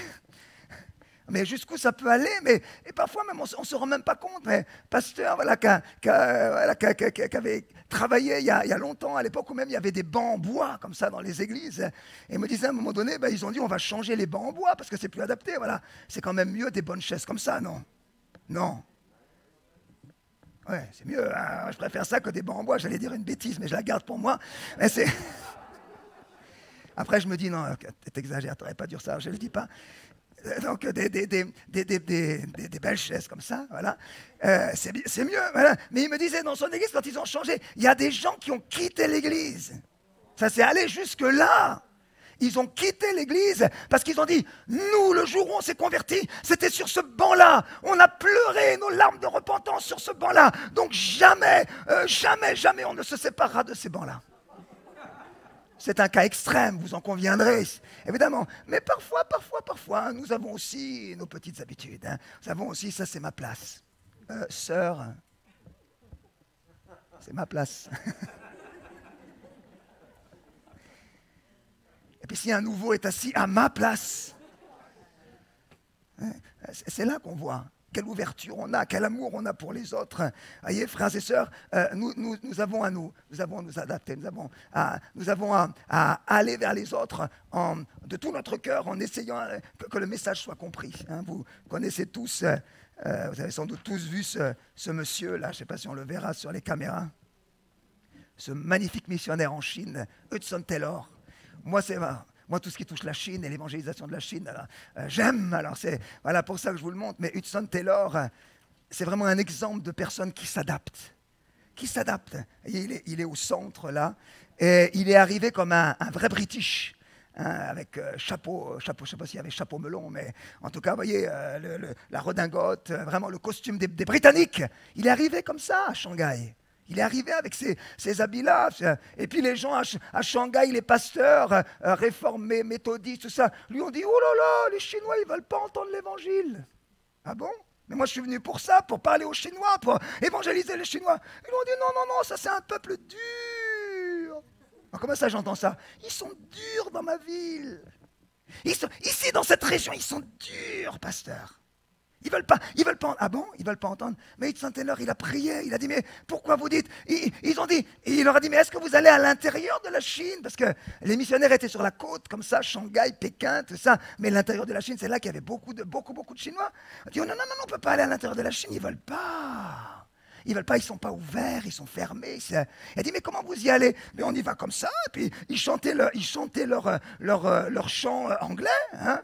Mais jusqu'où ça peut aller, mais, et parfois même on ne se rend même pas compte, mais pasteur voilà, qui avait travaillé il y a longtemps, à l'époque où même il y avait des bancs en bois comme ça dans les églises, et il me disait à un moment donné, ben, ils ont dit on va changer les bancs en bois parce que c'est plus adapté, voilà. C'est quand même mieux des bonnes chaises comme ça, non? Non. Ouais, c'est mieux, hein, je préfère ça que des bancs en bois, j'allais dire une bêtise, mais je la garde pour moi. Mais c'est... Après je me dis, non, t'exagères, t'aurais pas dû dire ça, je ne le dis pas. Donc, des belles chaises comme ça, voilà. C'est mieux, voilà. Mais il me disait, dans son église, quand ils ont changé, il y a des gens qui ont quitté l'église. Ça s'est allé jusque-là. Ils ont quitté l'église parce qu'ils ont dit, nous, le jour où on s'est convertis, c'était sur ce banc-là. On a pleuré nos larmes de repentance sur ce banc-là. Donc, jamais, jamais, jamais on ne se séparera de ces bancs-là. C'est un cas extrême, vous en conviendrez, évidemment. Mais parfois, nous avons aussi nos petites habitudes. Hein. Nous avons aussi, ça c'est ma place. Sœur, c'est ma place. Et puis si un nouveau est assis à ma place, c'est là qu'on voit. Quelle ouverture on a, quel amour on a pour les autres. Vous voyez, frères et sœurs, nous avons à nous. Nous avons à nous adapter, nous avons à aller vers les autres de tout notre cœur en essayant que le message soit compris. Hein, vous connaissez tous, vous avez sans doute tous vu ce monsieur-là, je ne sais pas si on le verra sur les caméras, ce magnifique missionnaire en Chine, Hudson Taylor. Moi, tout ce qui touche la Chine et l'évangélisation de la Chine, j'aime. Alors, c'est voilà, pour ça que je vous le montre. Mais Hudson Taylor, c'est vraiment un exemple de personne qui s'adapte. Qui s'adapte. Il est au centre, là. Et il est arrivé comme un vrai British. Hein, avec chapeau, je ne sais pas s'il y avait chapeau melon, mais en tout cas, vous voyez, la redingote, vraiment le costume des Britanniques. Il est arrivé comme ça à Shanghai. Il est arrivé avec ces habits-là. Et puis les gens à Shanghai, les pasteurs réformés, méthodistes, tout ça, lui ont dit « Oh là là, les Chinois, ils ne veulent pas entendre l'évangile. » Ah bon? Mais moi, je suis venu pour ça, pour parler aux Chinois, pour évangéliser les Chinois. Ils lui ont dit « Non, non, non, ça c'est un peuple dur. » Alors, comment ça j'entends ça? Ils sont durs dans ma ville. Ici, dans cette région, ils sont durs, pasteurs. Ils veulent pas. Ah bon? Ils veulent pas entendre. Mais Hudson Taylor, il a prié. Il a dit, mais pourquoi vous dites? Ils ont dit. Et il leur a dit, mais est-ce que vous allez à l'intérieur de la Chine? Parce que les missionnaires étaient sur la côte, comme ça, Shanghai, Pékin, tout ça. Mais l'intérieur de la Chine, c'est là qu'il y avait beaucoup de Chinois. Ils ont dit, oh, non, non, non, on peut pas aller à l'intérieur de la Chine. Ils veulent pas. Ils veulent pas. Ils sont pas ouverts. Ils sont fermés. Il a dit, mais comment vous y allez? Mais on y va comme ça. Et puis ils chantaient leur chant anglais. Hein?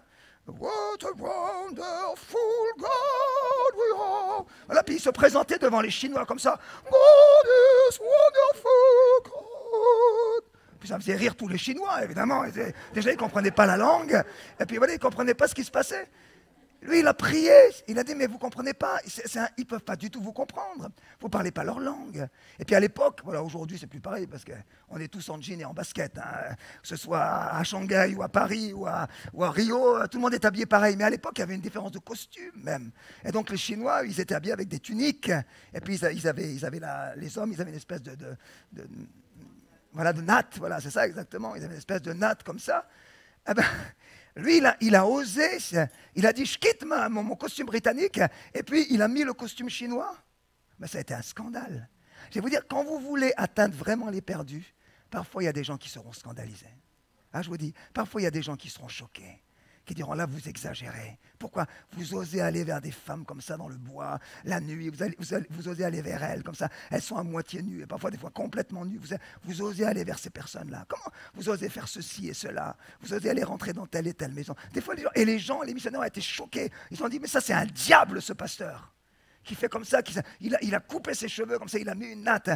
What a wonderful God we are. Voilà, puis il se présentait devant les Chinois comme ça. God is wonderful God. ça faisait rire tous les Chinois, évidemment. Déjà, ils ne comprenaient pas la langue. Et puis voilà, ils ne comprenaient pas ce qui se passait. Lui, il a prié. Il a dit, mais vous ne comprenez pas. Ils ne peuvent pas du tout vous comprendre. Vous ne parlez pas leur langue. Et puis à l'époque, voilà, aujourd'hui, c'est plus pareil, parce qu'on est tous en jean et en basket. Hein. Que ce soit à Shanghai ou à Paris ou à Rio, tout le monde est habillé pareil. Mais à l'époque, il y avait une différence de costume même. Et donc les Chinois, ils étaient habillés avec des tuniques. Et puis les hommes avaient une espèce de natte. Voilà, c'est ça exactement. Ils avaient une espèce de natte comme ça. Eh ben, lui, il a osé, il a dit « je quitte mon costume britannique » et puis il a mis le costume chinois. Mais ça a été un scandale. Je vais vous dire, quand vous voulez atteindre vraiment les perdus, parfois il y a des gens qui seront scandalisés. Ah, je vous dis, parfois il y a des gens qui seront choqués, qui diront « là, vous exagérez. Pourquoi vous osez aller vers des femmes comme ça dans le bois, la nuit, vous osez aller vers elles comme ça, elles sont à moitié nues, et parfois des fois complètement nues, vous osez aller vers ces personnes-là. Comment vous osez faire ceci et cela? Vous osez aller rentrer dans telle et telle maison. » Des fois, les missionnaires ont été choqués. Ils ont dit « mais ça, c'est un diable, ce pasteur, qui fait comme ça, il a coupé ses cheveux comme ça, il a mis une natte. »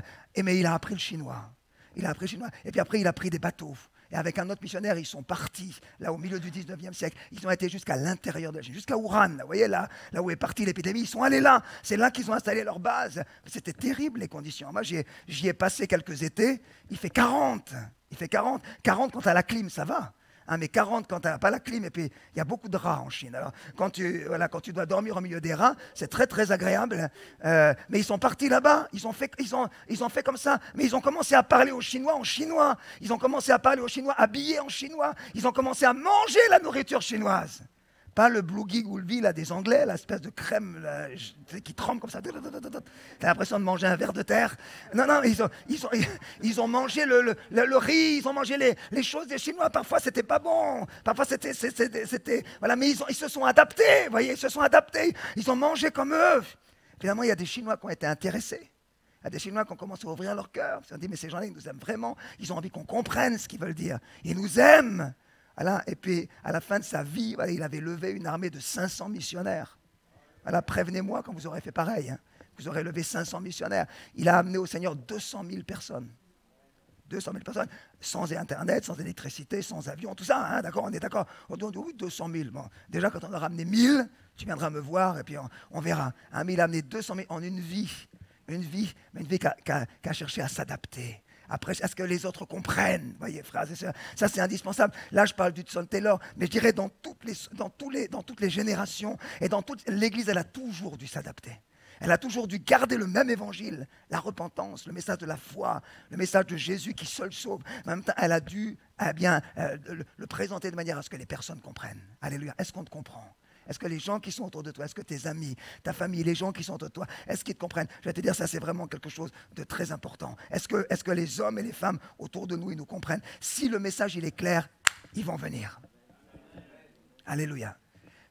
Mais il a appris le chinois. Il a appris le chinois, et puis après, il a pris des bateaux. Et avec un autre missionnaire, ils sont partis, là, au milieu du 19e siècle. Ils ont été jusqu'à l'intérieur de la Chine, jusqu'à Ouran. Vous voyez, là où est partie l'épidémie, ils sont allés là. C'est là qu'ils ont installé leur base. C'était terrible, les conditions. Moi, j'y ai passé quelques étés. Il fait 40. Il fait 40. 40 quand t'as la clim, ça va. Hein, mais 40 quand t'as pas la clim. Et puis, il y a beaucoup de rats en Chine. Alors, quand tu dois dormir au milieu des rats, c'est très, très agréable. Mais ils sont partis là-bas. Ils ont fait comme ça. Mais ils ont commencé à parler aux Chinois en chinois. Ils ont commencé à parler aux Chinois habillés en chinois. Ils ont commencé à manger la nourriture chinoise. Pas le blue-gig ou le vie là, des Anglais, l'espèce de crème là, qui trempe comme ça. T'as l'impression de manger un verre de terre. Non, non, ils ont mangé le riz, ils ont mangé les choses des Chinois. Parfois, c'était pas bon. Parfois, c'était voilà, mais ils se sont adaptés, vous voyez, ils se sont adaptés. Ils ont mangé comme eux. Finalement, il y a des Chinois qui ont été intéressés. Il y a des Chinois qui ont commencé à ouvrir leur cœur. Ils ont dit, mais ces gens-là, ils nous aiment vraiment. Ils ont envie qu'on comprenne ce qu'ils veulent dire. Ils nous aiment. Voilà, et puis, à la fin de sa vie, voilà, il avait levé une armée de 500 missionnaires. Voilà, prévenez-moi quand vous aurez fait pareil. Hein. Vous aurez levé 500 missionnaires. Il a amené au Seigneur 200 000 personnes. 200 000 personnes, sans Internet, sans électricité, sans avion, tout ça. Hein, d'accord, on est d'accord. On dit oui, 200 000. Bon, déjà, quand on aura amené 1000, tu viendras me voir et puis on verra. Hein, mais il a amené 200 000 en une vie. Une vie, mais une vie qui a cherché à s'adapter. Après, à ce que les autres comprennent, voyez, frères et sœurs. Ça, c'est indispensable. Là, je parle d'Hudson Taylor, mais je dirais dans toutes les générations et dans toute l'Église, elle a toujours dû s'adapter. Elle a toujours dû garder le même évangile, la repentance, le message de la foi, le message de Jésus qui seul sauve. En même temps, elle a dû le présenter de manière à ce que les personnes comprennent. Alléluia. Est-ce qu'on te comprend ? Est-ce que les gens qui sont autour de toi, est-ce que tes amis, ta famille, les gens qui sont autour de toi, est-ce qu'ils te comprennent? Je vais te dire, ça c'est vraiment quelque chose de très important. Est-ce que les hommes et les femmes autour de nous, ils nous comprennent? Si le message, il est clair, ils vont venir. Alléluia.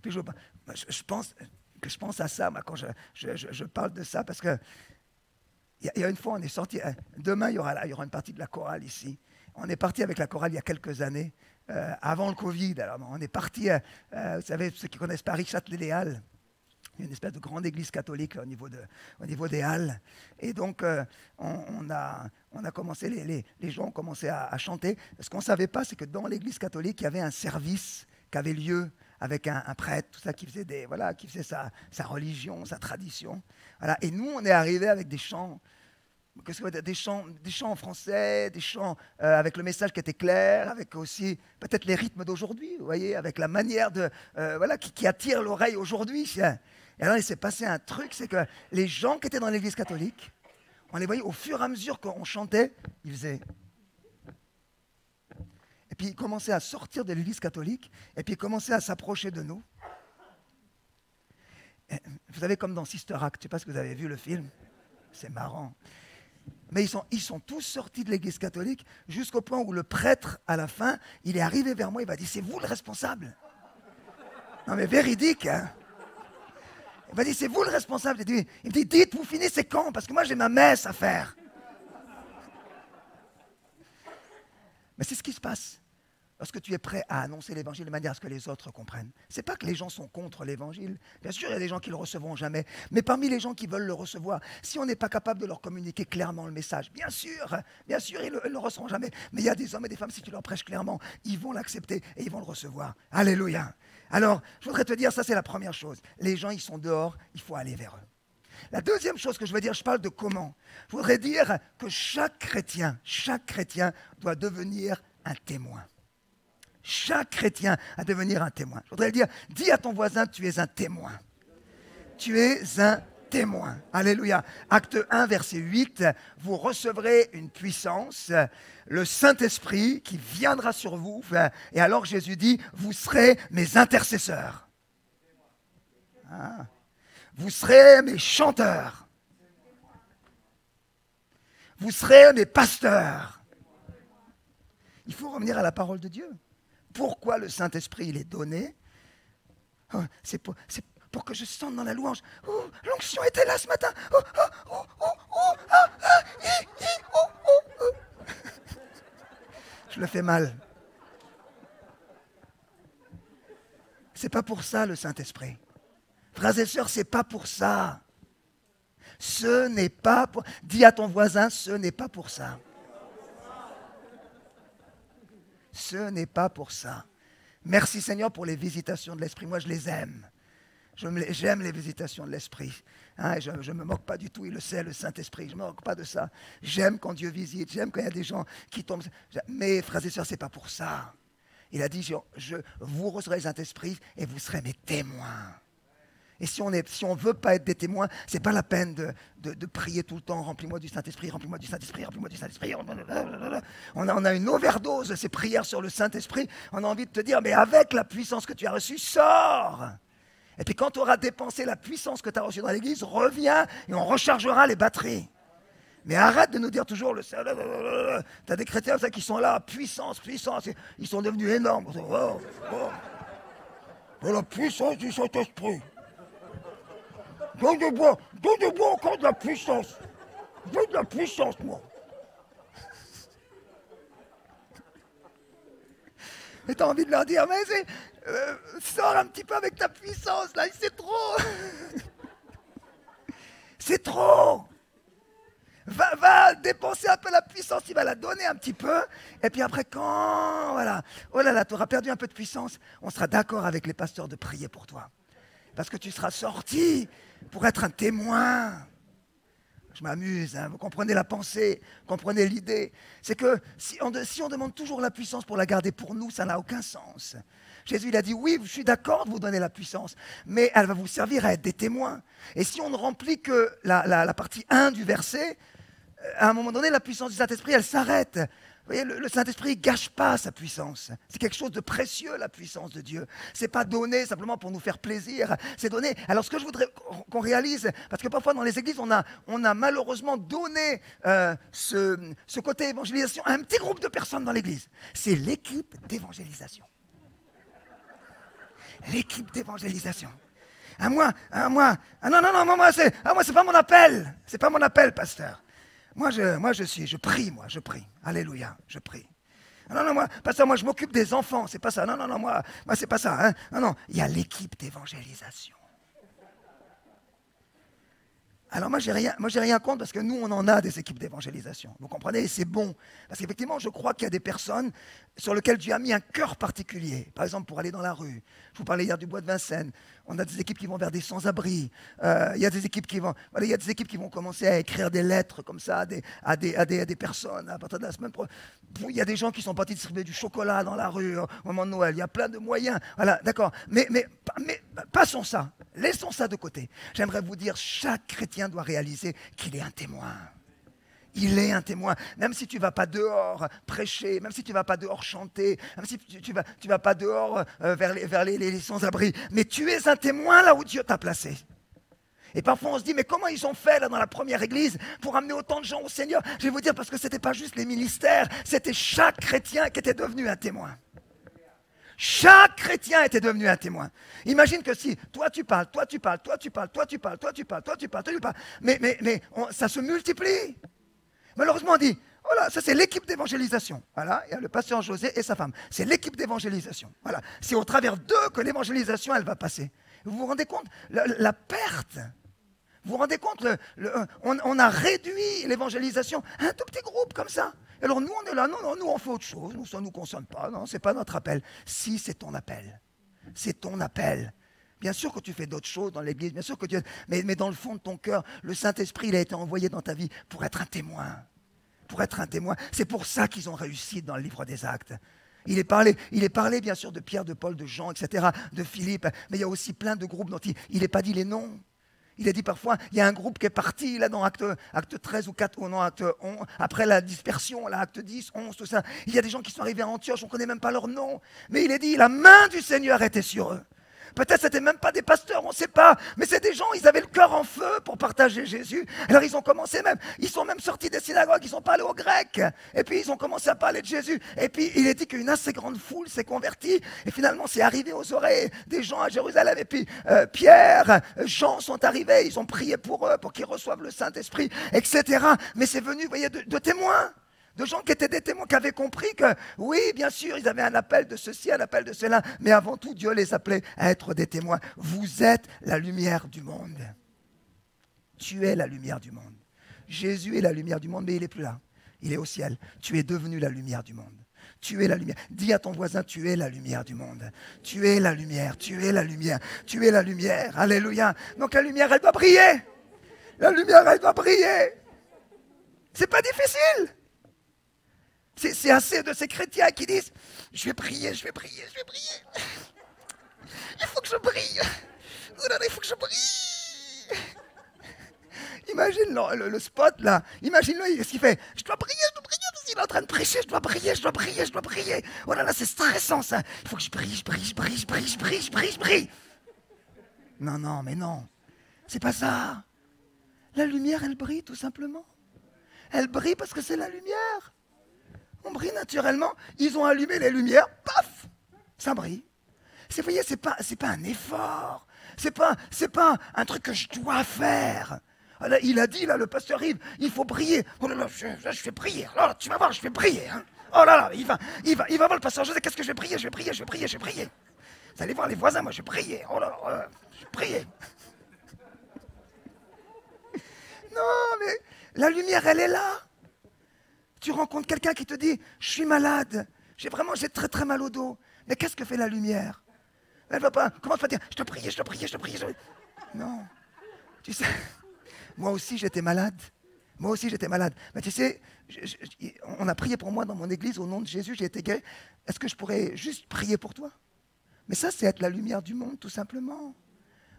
Puis je pense à ça, moi, quand je parle de ça, parce que il y a une fois, on est sorti, demain, il y aura une partie de la chorale ici. On est parti avec la chorale il y a quelques années, avant le Covid. Alors, on est parti, vous savez, ceux qui connaissent Paris, Châtelet-les-Halles, une espèce de grande église catholique là, au niveau des Halles. Et donc, on a commencé, les gens ont commencé à chanter. Ce qu'on ne savait pas, c'est que dans l'église catholique, il y avait un service qui avait lieu avec un prêtre, tout ça, qui faisait, qui faisait sa religion, sa tradition. Voilà. Et nous, on est arrivés avec des chants. Des chants en français, des chants avec le message qui était clair, avec aussi peut-être les rythmes d'aujourd'hui, vous voyez, avec la manière de qui attire l'oreille aujourd'hui. Et alors il s'est passé un truc, c'est que les gens qui étaient dans l'Église catholique, on les voyait au fur et à mesure qu'on chantait, ils faisaient, et puis ils commençaient à sortir de l'Église catholique, et puis ils commençaient à s'approcher de nous. Et, vous savez, comme dans Sister Act, je ne sais pas si vous avez vu le film, c'est marrant. Mais ils sont tous sortis de l'église catholique jusqu'au point où le prêtre, à la fin, il est arrivé vers moi, il m'a dit « c'est vous le responsable ?» Non mais véridique, hein. Il m'a dit « c'est vous le responsable ?» Il me dit « dites, vous finissez quand? Parce que moi j'ai ma messe à faire. » Mais c'est ce qui se passe. lorsque tu es prêt à annoncer l'évangile de manière à ce que les autres comprennent. Ce n'est pas que les gens sont contre l'évangile. Bien sûr, il y a des gens qui ne le recevront jamais. Mais parmi les gens qui veulent le recevoir, si on n'est pas capable de leur communiquer clairement le message, bien sûr, ils ne le recevront jamais. Mais il y a des hommes et des femmes, si tu leur prêches clairement, ils vont l'accepter et ils vont le recevoir. Alléluia. Alors, je voudrais te dire, ça c'est la première chose. Les gens, ils sont dehors, il faut aller vers eux. La deuxième chose que je veux dire, je parle de comment. Je voudrais dire que chaque chrétien doit devenir un témoin. Chaque chrétien doit devenir un témoin. Je voudrais dire, dis à ton voisin, tu es un témoin. Tu es un témoin. Alléluia. Acte 1, verset 8, vous recevrez une puissance, le Saint-Esprit qui viendra sur vous. Et alors Jésus dit, vous serez mes intercesseurs. Ah. Vous serez mes chanteurs. Vous serez mes pasteurs. Il faut revenir à la parole de Dieu. Pourquoi le Saint-Esprit, il est donné? C'est pour que je sente dans la louange. Oh, l'onction était là ce matin. Je le fais mal. C'est pas pour ça le Saint-Esprit. Frères et sœurs, ce n'est pas pour ça. Ce n'est pas pour... Dis à ton voisin, ce n'est pas pour ça. Ce n'est pas pour ça. Merci Seigneur pour les visitations de l'Esprit. Moi, je les aime. J'aime les visitations de l'Esprit. Hein, je ne me moque pas du tout, il le sait, le Saint-Esprit. Je ne me moque pas de ça. J'aime quand Dieu visite, j'aime quand il y a des gens qui tombent. Mais, frères et sœurs, ce n'est pas pour ça. Il a dit, vous recevrez le Saint-Esprit et vous serez mes témoins. Et si on ne veut pas être des témoins, ce n'est pas la peine de prier tout le temps. Remplis-moi du Saint-Esprit, remplis-moi du Saint-Esprit, remplis-moi du Saint-Esprit. On a une overdose, ces prières sur le Saint-Esprit. On a envie de te dire, mais avec la puissance que tu as reçue, sors. Et puis quand tu auras dépensé la puissance que tu as reçue dans l'Église, reviens et on rechargera les batteries. Mais arrête de nous dire toujours, tu as des chrétiens ça, qui sont là, puissance, puissance. Ils sont devenus énormes. Oh, oh. Pour la puissance du Saint-Esprit. Donne-moi encore de la puissance. Donne de la puissance, moi. Et t'as envie de leur dire, mais sors un petit peu avec ta puissance, là, c'est trop. C'est trop. Va dépenser un peu la puissance, il va la donner un petit peu. Et puis après, quand, voilà, oh là là, tu auras perdu un peu de puissance, on sera d'accord avec les pasteurs de prier pour toi. Parce que tu seras sorti pour être un témoin. Je m'amuse, hein, vous comprenez la pensée, vous comprenez l'idée. C'est que si on demande toujours la puissance pour la garder pour nous, ça n'a aucun sens. Jésus il a dit, oui, je suis d'accord de vous donner la puissance, mais elle va vous servir à être des témoins. Et si on ne remplit que la partie 1 du verset, à un moment donné, la puissance du Saint-Esprit, elle s'arrête. Vous voyez, le Saint-Esprit ne gâche pas sa puissance. C'est quelque chose de précieux, la puissance de Dieu. Ce n'est pas donné simplement pour nous faire plaisir. C'est donné. Alors, ce que je voudrais qu'on réalise, parce que parfois dans les églises, on a malheureusement donné ce côté évangélisation à un petit groupe de personnes dans l'église. C'est l'équipe d'évangélisation. L'équipe d'évangélisation. À moi. Ah non, non, non, moi, c'est pas mon appel. C'est pas mon appel, pasteur. Moi, je prie. Alléluia, je prie. Non, non, moi, pas ça, moi, je m'occupe des enfants, c'est pas ça. Non, non, non, moi c'est pas ça. Hein. Non, non, il y a l'équipe d'évangélisation. Alors, moi, j'ai rien contre parce que nous, on en a des équipes d'évangélisation. Vous comprenez? Et c'est bon. Parce qu'effectivement, je crois qu'il y a des personnes sur lesquelles Dieu a mis un cœur particulier. Par exemple, pour aller dans la rue. Je vous parlais hier du Bois de Vincennes. On a des équipes qui vont vers des sans-abri. Il y a des équipes qui vont, voilà, il y a des équipes qui vont commencer à écrire des lettres comme ça à des personnes à partir de la semaine prochaine. Il y a des gens qui sont partis distribuer du chocolat dans la rue au moment de Noël. Il y a plein de moyens. Voilà, d'accord. Mais passons ça. Laissons ça de côté. J'aimerais vous dire, chaque chrétien doit réaliser qu'il est un témoin. Il est un témoin. Même si tu ne vas pas dehors prêcher, même si tu ne vas pas dehors chanter, même si tu vas pas dehors vers les sans-abri, mais tu es un témoin là où Dieu t'a placé. Et parfois on se dit, mais comment ils ont fait là dans la première église pour amener autant de gens au Seigneur? Je vais vous dire, parce que ce n'était pas juste les ministères, c'était chaque chrétien qui était devenu un témoin. Chaque chrétien était devenu un témoin. Imagine que si toi tu parles, mais ça se multiplie. Malheureusement, on dit, oh, Voilà, ça c'est l'équipe d'évangélisation. Voilà, il y a le pasteur José et sa femme. C'est l'équipe d'évangélisation. Voilà, c'est au travers d'eux que l'évangélisation, elle va passer. Vous vous rendez compte la perte? Vous vous rendez compte on a réduit l'évangélisation à un tout petit groupe comme ça. Alors nous, on est là, non, non, nous, on fait autre chose. Nous, ça ne nous concerne pas, non, ce n'est pas notre appel. Si, c'est ton appel. C'est ton appel. Bien sûr que tu fais d'autres choses dans l'Église, bien sûr que tu... mais dans le fond de ton cœur, le Saint-Esprit, il a été envoyé dans ta vie pour être un témoin. Pour être un témoin. C'est pour ça qu'ils ont réussi dans le livre des Actes. Il est parlé, bien sûr, de Pierre, de Paul, de Jean, etc., de Philippe, mais il y a aussi plein de groupes dont il n'est pas dit les noms. Il a dit parfois, il y a un groupe qui est parti, là, dans acte 13 ou 4, ou non, acte 11, après la dispersion, là, acte 10, 11, tout ça. Il y a des gens qui sont arrivés à Antioche, on ne connaît même pas leur nom, mais il est dit, la main du Seigneur était sur eux. Peut-être c'était même pas des pasteurs, on ne sait pas, mais c'est des gens, ils avaient le cœur en feu pour partager Jésus. Alors ils ont commencé même, ils sont même sortis des synagogues, ils sont pas allés aux Grecs, et puis ils ont commencé à parler de Jésus. Et puis il est dit qu'une assez grande foule s'est convertie, et finalement c'est arrivé aux oreilles des gens à Jérusalem. Et puis Pierre, Jean sont arrivés, ils ont prié pour eux, pour qu'ils reçoivent le Saint-Esprit, etc. Mais c'est venu, vous voyez, de témoins. De gens qui étaient des témoins, qui avaient compris que, oui, bien sûr, ils avaient un appel de ceci, un appel de cela, mais avant tout, Dieu les appelait à être des témoins. Vous êtes la lumière du monde. Tu es la lumière du monde. Jésus est la lumière du monde, mais il n'est plus là. Il est au ciel. Tu es devenu la lumière du monde. Tu es la lumière. Dis à ton voisin, tu es la lumière du monde. Tu es la lumière, tu es la lumière, tu es la lumière. Alléluia. Donc la lumière, elle doit briller. La lumière, elle doit briller. C'est pas difficile. C'est assez de ces chrétiens qui disent « Je vais prier, je vais prier, je vais prier. Il faut que je brille. Il faut que je brille. » Imagine le spot là. Imagine-le ce qu'il fait. « Je dois prier, je dois prier. » Il est en train de prêcher. « Je dois prier, je dois prier, je dois prier. » Oh là là, c'est stressant ça. « Il faut que je brille, je brille, je brille, je brille, je brille, je brille, je brille. » Non, non, mais non. C'est pas ça. La lumière, elle brille tout simplement. Elle brille parce que c'est la lumière. On brille naturellement, ils ont allumé les lumières, paf, ça brille. Vous voyez, c'est pas un effort, c'est pas un truc que je dois faire. Alors, il a dit, là, le pasteur Yves, il faut prier. Oh là là, je vais prier, oh là, tu vas voir, je vais prier. Hein. Oh là là, il va voir le pasteur José, qu'est-ce que je vais prier, je vais prier, je vais prier, je vais prier. Vous allez voir les voisins, moi je vais prier, oh là là, je vais prier. Non, mais la lumière, elle est là. Tu rencontres quelqu'un qui te dit « Je suis malade, j'ai très très mal au dos. » Mais qu'est-ce que fait la lumière? Elle ne va pas, comment tu vas dire « Je te priais, je te priais, je te priais. » Non, tu sais, moi aussi j'étais malade. Moi aussi j'étais malade. Mais tu sais, on a prié pour moi dans mon église, au nom de Jésus, j'ai été guéri. Est-ce que je pourrais juste prier pour toi? Mais ça, c'est être la lumière du monde, tout simplement.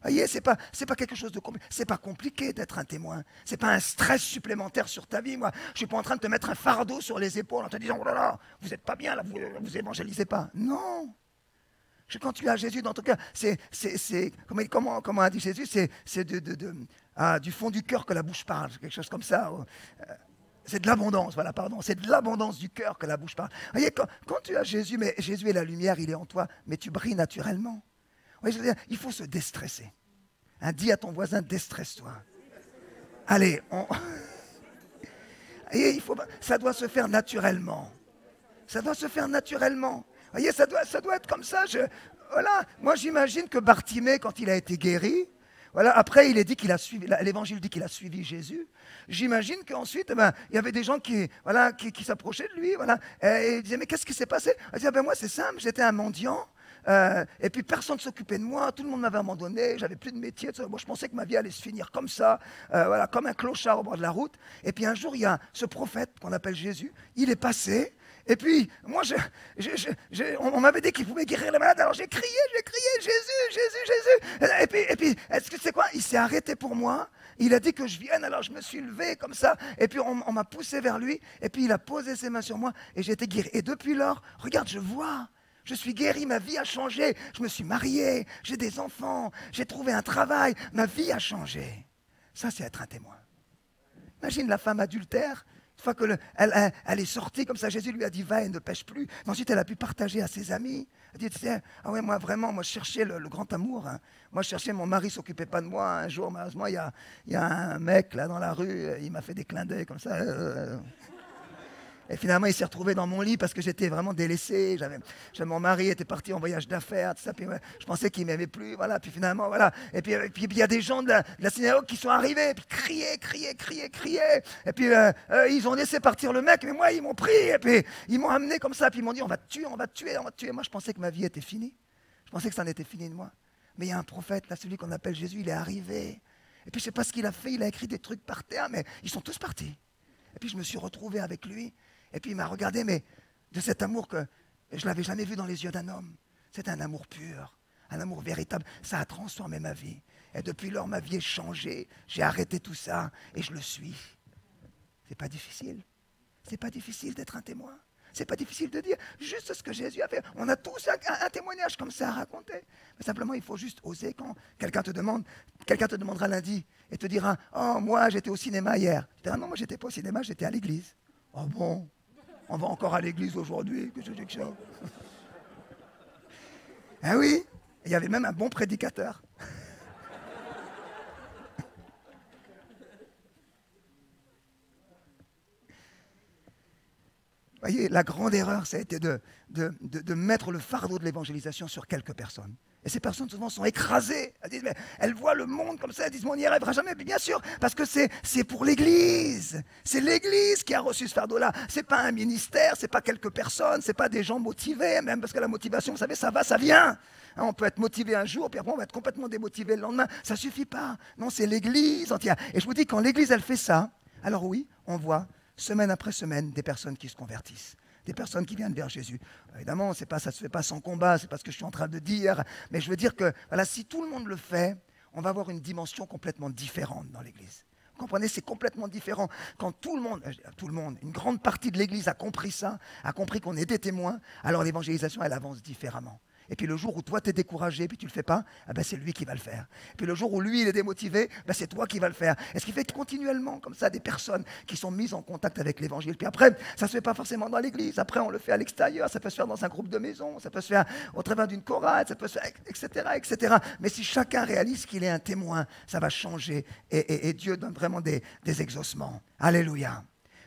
Vous voyez, c'est pas quelque chose de compliqué. C'est pas compliqué d'être un témoin. C'est pas un stress supplémentaire sur ta vie. Moi, je suis pas en train de te mettre un fardeau sur les épaules en te disant oh là là, vous n'êtes pas bien là, vous évangélisez pas. Non. Quand tu as Jésus dans ton cœur, c'est comment a dit Jésus, c'est du fond du cœur que la bouche parle, quelque chose comme ça. C'est de l'abondance, voilà, pardon. C'est de l'abondance du cœur que la bouche parle. Vous voyez, quand tu as Jésus, mais Jésus est la lumière, il est en toi, mais tu brilles naturellement. Il faut se déstresser. Hein, dis à ton voisin, déstresse-toi. Allez, et ça doit se faire naturellement. Ça doit se faire naturellement. Vous voyez, ça doit être comme ça. Voilà. Moi, j'imagine que Bartimée, quand il a été guéri, voilà, après, l'évangile dit qu'il a suivi Jésus. J'imagine qu'ensuite, il y avait des gens qui s'approchaient de lui, voilà, et ils disaient, mais qu'est-ce qui s'est passé? Il disait, moi, c'est simple, j'étais un mendiant. Et puis personne ne s'occupait de moi, tout le monde m'avait abandonné, j'avais plus de métier, moi je pensais que ma vie allait se finir comme ça, voilà, comme un clochard au bord de la route. Et puis un jour, il y a ce prophète qu'on appelle Jésus, il est passé, et puis moi, on m'avait dit qu'il pouvait guérir les malades, alors j'ai crié, Jésus, Jésus, Jésus. Et puis est-ce que c'est quoi? Il s'est arrêté pour moi, il a dit que je vienne, alors je me suis levé comme ça, et puis on m'a poussé vers lui, et puis il a posé ses mains sur moi, et j'ai été guéri. Et depuis lors, regarde, je vois. Je suis guéri, ma vie a changé, je me suis marié, j'ai des enfants, j'ai trouvé un travail, ma vie a changé. Ça, c'est être un témoin. Imagine la femme adultère, une fois qu'elle est sortie comme ça, Jésus lui a dit « Va et ne pêche plus ». Ensuite, elle a pu partager à ses amis. Elle dit « Ah ouais, moi vraiment, moi je cherchais le grand amour. Hein. Moi je cherchais, mon mari ne s'occupait pas de moi. Un jour, malheureusement, il y a un mec là dans la rue, il m'a fait des clins d'œil comme ça. Et finalement, il s'est retrouvé dans mon lit parce que j'étais vraiment délaissé. Mon mari était parti en voyage d'affaires, tout ça. Puis je pensais qu'il ne m'aimait plus, voilà. Puis finalement, voilà. Et puis il y a des gens de la synagogue qui sont arrivés, puis criaient. Et puis ils ont laissé partir le mec, mais moi, ils m'ont pris. Et puis ils m'ont amené comme ça. Puis ils m'ont dit, on va te tuer, on va te tuer, on va te tuer. Moi, je pensais que ma vie était finie. Je pensais que ça en était fini de moi. Mais il y a un prophète, là, celui qu'on appelle Jésus, il est arrivé. Et puis je ne sais pas ce qu'il a fait, il a écrit des trucs par terre, mais ils sont tous partis. Et puis je me suis retrouvé avec lui. Et puis il m'a regardé, mais de cet amour que je n'avais jamais vu dans les yeux d'un homme. C'est un amour pur, un amour véritable. Ça a transformé ma vie. Et depuis lors, ma vie est changée. J'ai arrêté tout ça et je le suis. C'est pas difficile. C'est pas difficile d'être un témoin. C'est pas difficile de dire juste ce que Jésus a fait. On a tous un témoignage comme ça à raconter. Mais simplement, il faut juste oser. Quand quelqu'un te demande, quelqu'un te demandera lundi et te dira « Oh, moi, j'étais au cinéma hier. » Tu diras « Non, moi, j'étais pas au cinéma, j'étais à l'église. » « Oh bon, on va encore à l'église aujourd'hui, que je dis que ça. » Ah oui, il y avait même un bon prédicateur. Vous voyez, la grande erreur, ça a été de mettre le fardeau de l'évangélisation sur quelques personnes. Et ces personnes, souvent, sont écrasées. Elles disent, mais elles voient le monde comme ça, elles disent, mais on n'y arrivera jamais. Bien sûr, parce que c'est pour l'Église. C'est l'Église qui a reçu ce fardeau-là. Ce n'est pas un ministère, ce n'est pas quelques personnes, ce n'est pas des gens motivés, même parce que la motivation, vous savez, ça va, ça vient. Hein, on peut être motivé un jour, puis après, on va être complètement démotivé le lendemain. Ça ne suffit pas. Non, c'est l'Église entière. Et je vous dis, quand l'Église, elle fait ça, alors oui, on voit semaine après semaine, des personnes qui se convertissent, des personnes qui viennent vers Jésus. Évidemment, ça ne se fait pas sans combat, c'est pas ce que je suis en train de dire, mais je veux dire que voilà, si tout le monde le fait, on va avoir une dimension complètement différente dans l'Église. Vous comprenez, c'est complètement différent. Quand tout le monde, une grande partie de l'Église a compris ça, a compris qu'on est des témoins, alors l'évangélisation, elle avance différemment. Et puis le jour où toi, tu es découragé, puis tu ne le fais pas, eh ben, c'est lui qui va le faire. Et puis le jour où lui, il est démotivé, ben, c'est toi qui vas le faire. Et ce qui fait continuellement, comme ça, des personnes qui sont mises en contact avec l'évangile. Puis après, ça ne se fait pas forcément dans l'église. Après, on le fait à l'extérieur. Ça peut se faire dans un groupe de maison. Ça peut se faire au travers d'une chorale. Ça peut se faire, etc., etc. Mais si chacun réalise qu'il est un témoin, ça va changer. Et Dieu donne vraiment des exaucements. Alléluia.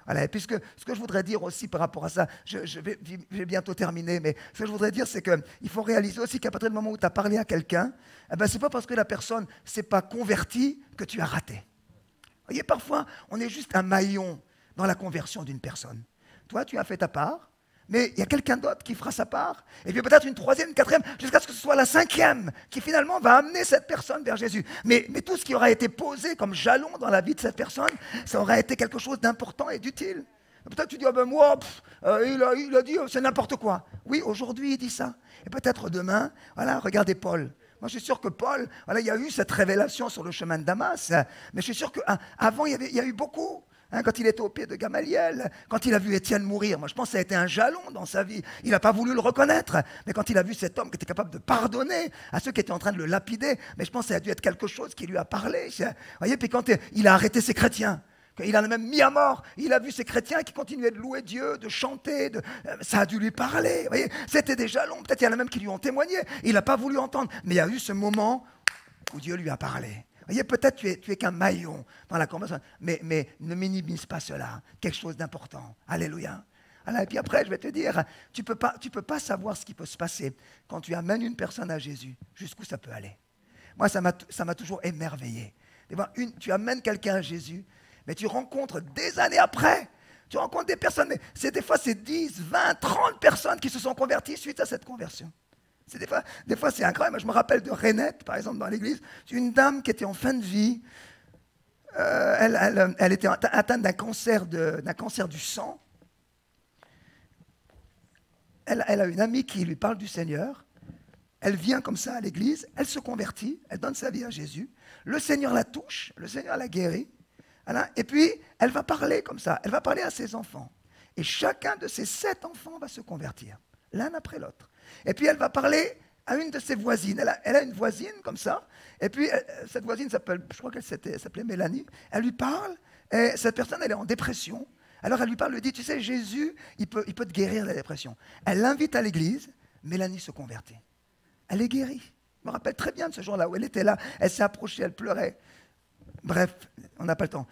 Voilà, et puis ce que je voudrais dire aussi par rapport à ça, je vais bientôt terminer, mais ce que je voudrais dire, c'est qu'il faut réaliser aussi qu'à partir du moment où tu as parlé à quelqu'un, eh ben, ce n'est pas parce que la personne ne s'est pas convertie que tu as raté. Vous voyez, parfois, on est juste un maillon dans la conversion d'une personne. Toi, tu as fait ta part, mais il y a quelqu'un d'autre qui fera sa part, et puis peut-être une troisième, une quatrième, jusqu'à ce que ce soit la cinquième qui finalement va amener cette personne vers Jésus. Mais tout ce qui aura été posé comme jalon dans la vie de cette personne, ça aura été quelque chose d'important et d'utile. Peut-être tu dis, ah ben moi, il a dit, c'est n'importe quoi. Oui, aujourd'hui il dit ça. Et peut-être demain, voilà, regardez Paul. Moi, je suis sûr que Paul, voilà, il y a eu cette révélation sur le chemin de Damas, mais je suis sûr qu'avant, il y a eu beaucoup. Hein, quand il était au pied de Gamaliel, quand il a vu Étienne mourir, moi je pense que ça a été un jalon dans sa vie. Il n'a pas voulu le reconnaître, mais quand il a vu cet homme qui était capable de pardonner à ceux qui étaient en train de le lapider, mais je pense que ça a dû être quelque chose qui lui a parlé. Vous voyez, puis quand il a arrêté ces chrétiens, il en a même mis à mort, il a vu ces chrétiens qui continuaient de louer Dieu, de chanter, ça a dû lui parler. Vous voyez, c'était des jalons, peut-être il y en a même qui lui ont témoigné, il n'a pas voulu entendre, mais il y a eu ce moment où Dieu lui a parlé. Vous voyez, peut-être tu es qu'un maillon dans la conversation, mais ne minimise pas cela, quelque chose d'important. Alléluia. Alors, et puis après, je vais te dire, tu peux pas savoir ce qui peut se passer quand tu amènes une personne à Jésus, jusqu'où ça peut aller. Moi, ça m'a toujours émerveillé. Tu amènes quelqu'un à Jésus, mais tu rencontres des années après, tu rencontres des personnes, mais des fois, c'est 10, 20, 30 personnes qui se sont converties suite à cette conversion. Des fois c'est incroyable. Je me rappelle de Renette, par exemple, dans l'église. Une dame qui était en fin de vie, elle était atteinte d'un cancer du sang. Elle a une amie qui lui parle du Seigneur. Elle vient comme ça à l'église, elle se convertit, elle donne sa vie à Jésus. Le Seigneur la touche, le Seigneur la guérit. Et puis, elle va parler comme ça, elle va parler à ses enfants. Et chacun de ses 7 enfants va se convertir, l'un après l'autre. Et puis elle va parler à une de ses voisines. Elle a une voisine comme ça. Et puis cette voisine s'appelle, je crois qu'elle s'appelait Mélanie. Elle lui parle. Et cette personne, elle est en dépression. Alors elle lui parle, lui dit, tu sais, Jésus, il peut te guérir de la dépression. Elle l'invite à l'église. Mélanie se convertit. Elle est guérie. Je me rappelle très bien de ce jour-là où elle était là. Elle s'est approchée, elle pleurait. Bref, on n'a pas le temps.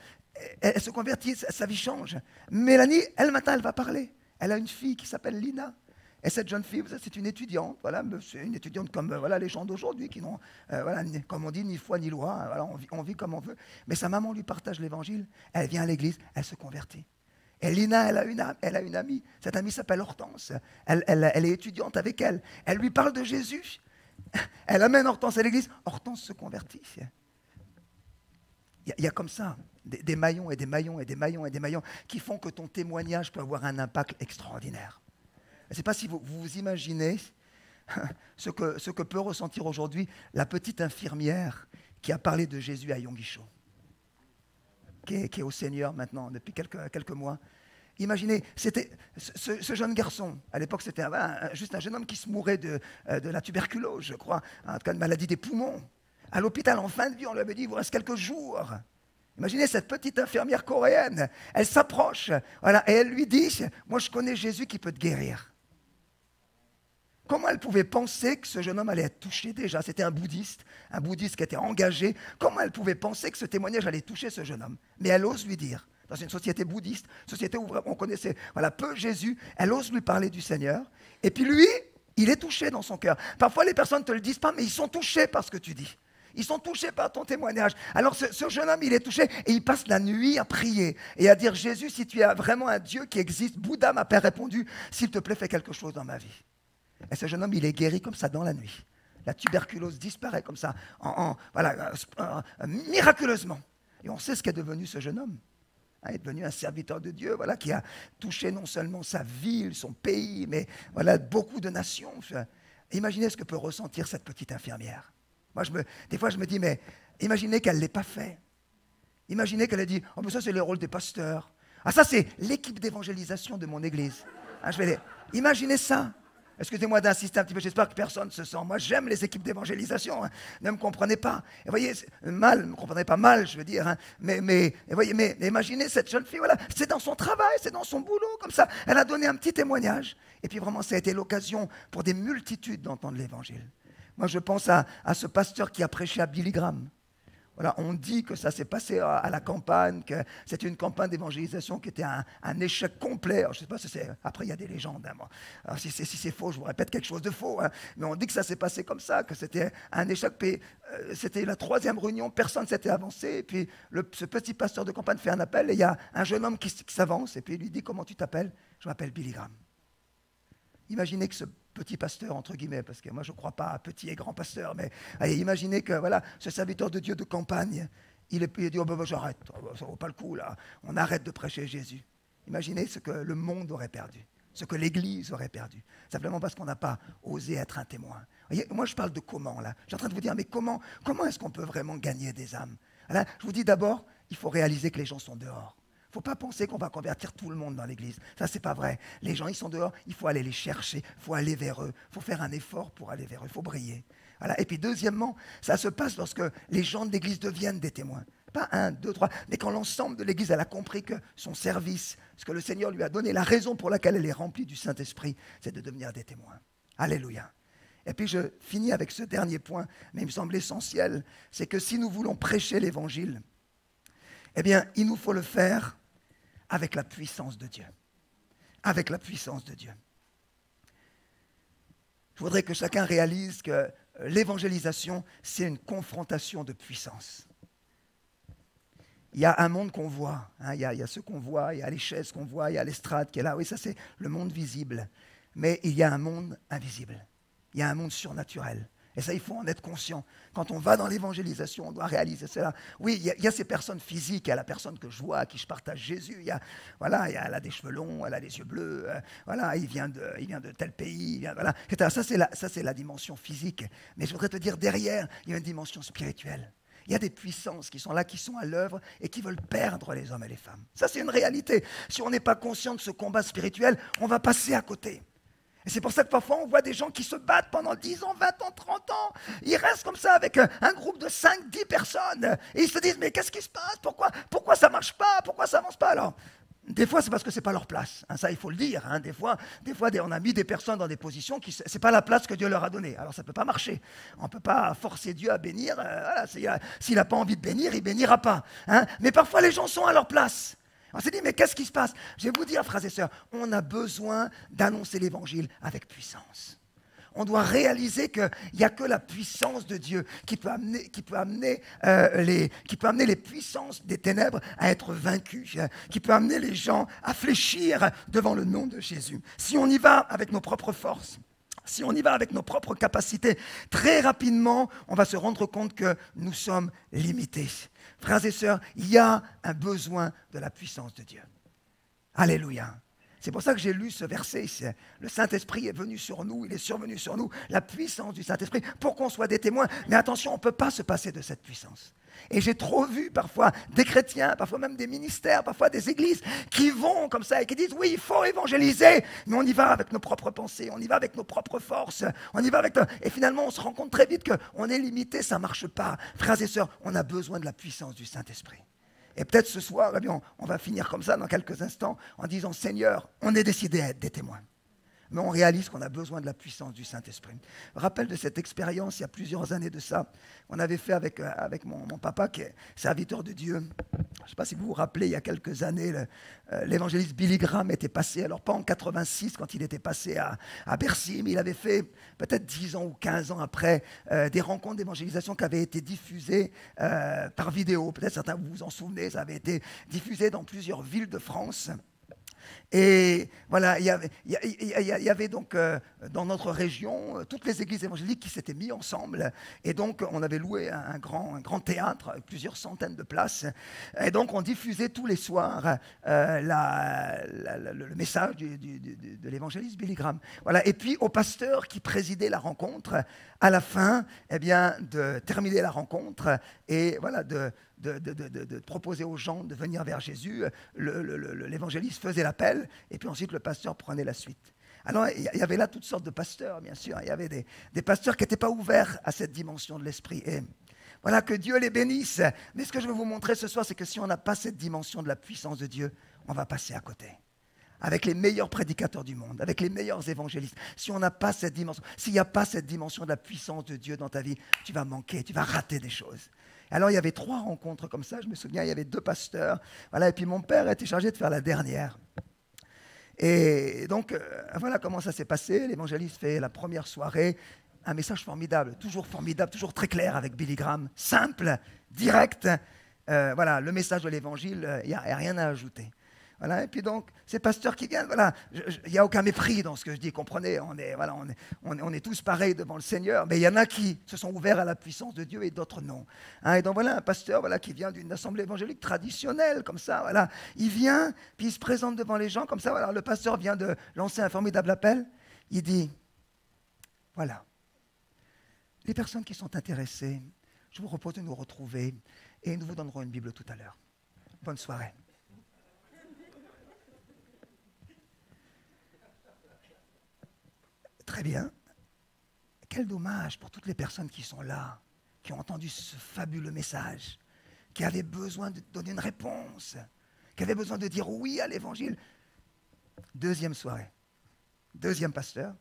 elle se convertit, sa vie change. Mélanie, elle, matin, elle va parler. Elle a une fille qui s'appelle Lina. Et cette jeune fille, c'est une étudiante, voilà, une étudiante comme voilà, les gens d'aujourd'hui qui n'ont, voilà, comme on dit, ni foi ni loi, voilà, on vit comme on veut. Mais sa maman lui partage l'évangile, elle vient à l'église, elle se convertit. Et Lina, elle a une amie, cette amie s'appelle Hortense, elle est étudiante avec elle. Elle lui parle de Jésus, elle amène Hortense à l'église, Hortense se convertit. Il y a comme ça des maillons et des maillons et des maillons et des maillons qui font que ton témoignage peut avoir un impact extraordinaire. Je ne sais pas si vous imaginez ce que peut ressentir aujourd'hui la petite infirmière qui a parlé de Jésus à Yonguicho, qui est au Seigneur maintenant depuis quelques mois. Imaginez, c'était ce jeune garçon, à l'époque c'était juste un jeune homme qui se mourait de la tuberculose, je crois, en tout cas de maladie des poumons. À l'hôpital, en fin de vie, on lui avait dit, il vous reste quelques jours. Imaginez cette petite infirmière coréenne, elle s'approche voilà, et elle lui dit, moi je connais Jésus qui peut te guérir. Comment elle pouvait penser que ce jeune homme allait être touché déjà? C'était un bouddhiste qui était engagé. Comment elle pouvait penser que ce témoignage allait toucher ce jeune homme? Mais elle ose lui dire, dans une société bouddhiste, société où on connaissait voilà, peu Jésus, elle ose lui parler du Seigneur. Et puis lui, il est touché dans son cœur. Parfois les personnes ne te le disent pas, mais ils sont touchés par ce que tu dis. Ils sont touchés par ton témoignage. Alors ce jeune homme, il est touché et il passe la nuit à prier et à dire, Jésus, si tu es vraiment un Dieu qui existe, Bouddha m'a répondu, s'il te plaît, fais quelque chose dans ma vie. Et ce jeune homme, il est guéri comme ça dans la nuit. La tuberculose disparaît comme ça, miraculeusement. Et on sait ce qu'est devenu ce jeune homme. Il est devenu un serviteur de Dieu voilà, qui a touché non seulement sa ville, son pays, mais voilà, beaucoup de nations. Imaginez ce que peut ressentir cette petite infirmière. Moi, des fois, je me dis, mais imaginez qu'elle ne l'ait pas fait. Imaginez qu'elle ait dit, oh, mais ça, c'est le rôle des pasteurs. Ah, ça, c'est l'équipe d'évangélisation de mon église. Hein, imaginez ça. Excusez-moi d'insister un petit peu, j'espère que personne ne se sent. Moi, j'aime les équipes d'évangélisation, hein. Ne me comprenez pas. Et voyez, ne me comprenez pas mal, je veux dire. Hein. Mais imaginez cette jeune fille, voilà, c'est dans son travail, c'est dans son boulot, comme ça. Elle a donné un petit témoignage. Et puis vraiment, ça a été l'occasion pour des multitudes d'entendre l'évangile. Moi, je pense à ce pasteur qui a prêché à Billy Graham. Voilà, on dit que ça s'est passé à la campagne, que c'était une campagne d'évangélisation qui était un échec complet. Alors, je sais pas si c'est... Après, il y a des légendes. Hein, bon. Alors, si c'est faux, je vous répète quelque chose de faux. Hein. Mais on dit que ça s'est passé comme ça, que c'était un échec. C'était la troisième réunion, personne ne s'était avancé. Et puis, ce petit pasteur de campagne fait un appel et il y a un jeune homme qui s'avance et puis il lui dit, comment tu t'appelles? Je m'appelle Billy Graham. Imaginez que ce petit pasteur, entre guillemets, parce que moi je ne crois pas à petit et grand pasteur, mais allez, imaginez que voilà, ce serviteur de Dieu de campagne, il dit, oh ben, j'arrête, ça ne vaut pas le coup là, on arrête de prêcher Jésus. Imaginez ce que le monde aurait perdu, ce que l'Église aurait perdu, simplement parce qu'on n'a pas osé être un témoin. Voyez, moi je parle de comment là, je suis en train de vous dire, mais comment est-ce qu'on peut vraiment gagner des âmes? Alors, je vous dis d'abord, il faut réaliser que les gens sont dehors. Il ne faut pas penser qu'on va convertir tout le monde dans l'église. Ça, c'est pas vrai. Les gens, ils sont dehors, il faut aller les chercher, il faut aller vers eux, il faut faire un effort pour aller vers eux, il faut briller. Voilà. Et puis deuxièmement, ça se passe lorsque les gens de l'église deviennent des témoins. Pas un, deux, trois, mais quand l'ensemble de l'église, elle a compris que son service, ce que le Seigneur lui a donné, la raison pour laquelle elle est remplie du Saint-Esprit, c'est de devenir des témoins. Alléluia. Et puis je finis avec ce dernier point, mais il me semble essentiel, c'est que si nous voulons prêcher l'évangile, eh bien, il nous faut le faire avec la puissance de Dieu. Avec la puissance de Dieu. Je voudrais que chacun réalise que l'évangélisation, c'est une confrontation de puissance. Il y a un monde qu'on voit, hein, il y a ceux qu'on voit, il y a les chaises qu'on voit, il y a l'estrade qui est là. Oui, ça c'est le monde visible. Mais il y a un monde invisible. Il y a un monde surnaturel. Et ça, il faut en être conscient. Quand on va dans l'évangélisation, on doit réaliser cela. Oui, il y a ces personnes physiques, il y a la personne que je vois, à qui je partage Jésus. Elle a des cheveux longs, elle a des yeux bleus, voilà, il vient de tel pays, voilà. Ça, c'est la dimension physique. Mais je voudrais te dire, derrière, il y a une dimension spirituelle. Il y a des puissances qui sont là, qui sont à l'œuvre et qui veulent perdre les hommes et les femmes. Ça, c'est une réalité. Si on n'est pas conscient de ce combat spirituel, on va passer à côté. Et c'est pour ça que parfois on voit des gens qui se battent pendant 10 ans, 20 ans, 30 ans. Ils restent comme ça avec un groupe de 5, 10 personnes. Et ils se disent, mais qu'est-ce qui se passe? Pourquoi ça ne marche pas? Pourquoi ça n'avance pas? Alors, Des fois, c'est parce que ce n'est pas leur place. Hein, ça, il faut le dire. Hein. Des fois, on a mis des personnes dans des positions qui... Ce n'est pas la place que Dieu leur a donnée. Alors, ça ne peut pas marcher. On ne peut pas forcer Dieu à bénir. Voilà, s'il n'a pas envie de bénir, il ne bénira pas. Hein. Mais parfois, les gens sont à leur place. On s'est dit, mais qu'est-ce qui se passe? Je vais vous dire, frères et sœurs, on a besoin d'annoncer l'Évangile avec puissance. On doit réaliser qu'il n'y a que la puissance de Dieu qui peut amener les puissances des ténèbres à être vaincues, qui peut amener les gens à fléchir devant le nom de Jésus. Si on y va avec nos propres forces, si on y va avec nos propres capacités, très rapidement, on va se rendre compte que nous sommes limités. Frères et sœurs, il y a un besoin de la puissance de Dieu. Alléluia. C'est pour ça que j'ai lu ce verset. Le Saint-Esprit est venu sur nous, il est survenu sur nous, la puissance du Saint-Esprit, pour qu'on soit des témoins. Mais attention, on ne peut pas se passer de cette puissance. Et j'ai trop vu parfois des chrétiens, parfois même des ministères, parfois des églises, qui vont comme ça et qui disent, oui, il faut évangéliser, mais on y va avec nos propres pensées, on y va avec nos propres forces, on y va avec... Et finalement, on se rend compte très vite qu'on est limité, ça ne marche pas. Frères et sœurs, on a besoin de la puissance du Saint-Esprit. Et peut-être ce soir, on va finir comme ça dans quelques instants en disant, Seigneur, on est décidé à être des témoins. Mais on réalise qu'on a besoin de la puissance du Saint-Esprit. Rappel de cette expérience, il y a plusieurs années de ça, on avait fait avec mon papa qui est serviteur de Dieu. Je ne sais pas si vous vous rappelez, il y a quelques années, l'évangéliste Billy Graham était passé, alors pas en 86 quand il était passé à Bercy, mais il avait fait peut-être 10 ans ou 15 ans après des rencontres d'évangélisation qui avaient été diffusées par vidéo. Peut-être certains vous vous en souvenez, ça avait été diffusé dans plusieurs villes de France. Et voilà, il y avait donc dans notre région toutes les églises évangéliques qui s'étaient mises ensemble. Et donc, on avait loué un grand théâtre avec plusieurs centaines de places. Et donc, on diffusait tous les soirs le message de l'évangéliste Billy Graham. Voilà. Et puis, au pasteur qui présidait la rencontre, à la fin, eh bien, de terminer la rencontre et voilà, de proposer aux gens de venir vers Jésus, l'évangéliste faisait l'appel, et puis ensuite le pasteur prenait la suite. Alors il y avait là toutes sortes de pasteurs, bien sûr, il y avait des pasteurs qui n'étaient pas ouverts à cette dimension de l'esprit, et voilà, que Dieu les bénisse. Mais ce que je veux vous montrer ce soir, c'est que si on n'a pas cette dimension de la puissance de Dieu, on va passer à côté. Avec les meilleurs prédicateurs du monde, avec les meilleurs évangélistes. Si on n'a pas cette dimension, s'il n'y a pas cette dimension de la puissance de Dieu dans ta vie, tu vas manquer, tu vas rater des choses. Alors, il y avait 3 rencontres comme ça. Je me souviens, il y avait 2 pasteurs. Voilà, et puis, mon père était chargé de faire la dernière. Et donc, voilà comment ça s'est passé. L'évangéliste fait la première soirée. Un message formidable, toujours très clair avec Billy Graham. Simple, direct. Voilà, le message de l'évangile, il n'y a rien à ajouter. Voilà, et puis donc, c'est pasteur qui vient, voilà, il n'y a aucun mépris dans ce que je dis, comprenez, on est tous pareils devant le Seigneur, mais il y en a qui se sont ouverts à la puissance de Dieu et d'autres non. Hein, et donc voilà, un pasteur voilà, qui vient d'une assemblée évangélique traditionnelle, comme ça, voilà, il vient, puis il se présente devant les gens, comme ça, voilà, le pasteur vient de lancer un formidable appel, il dit, voilà, les personnes qui sont intéressées, je vous propose de nous retrouver et nous vous donnerons une Bible tout à l'heure. Bonne soirée. Très bien. Quel dommage pour toutes les personnes qui sont là, qui ont entendu ce fabuleux message, qui avaient besoin de donner une réponse, qui avaient besoin de dire oui à l'évangile. Deuxième soirée. Deuxième pasteur.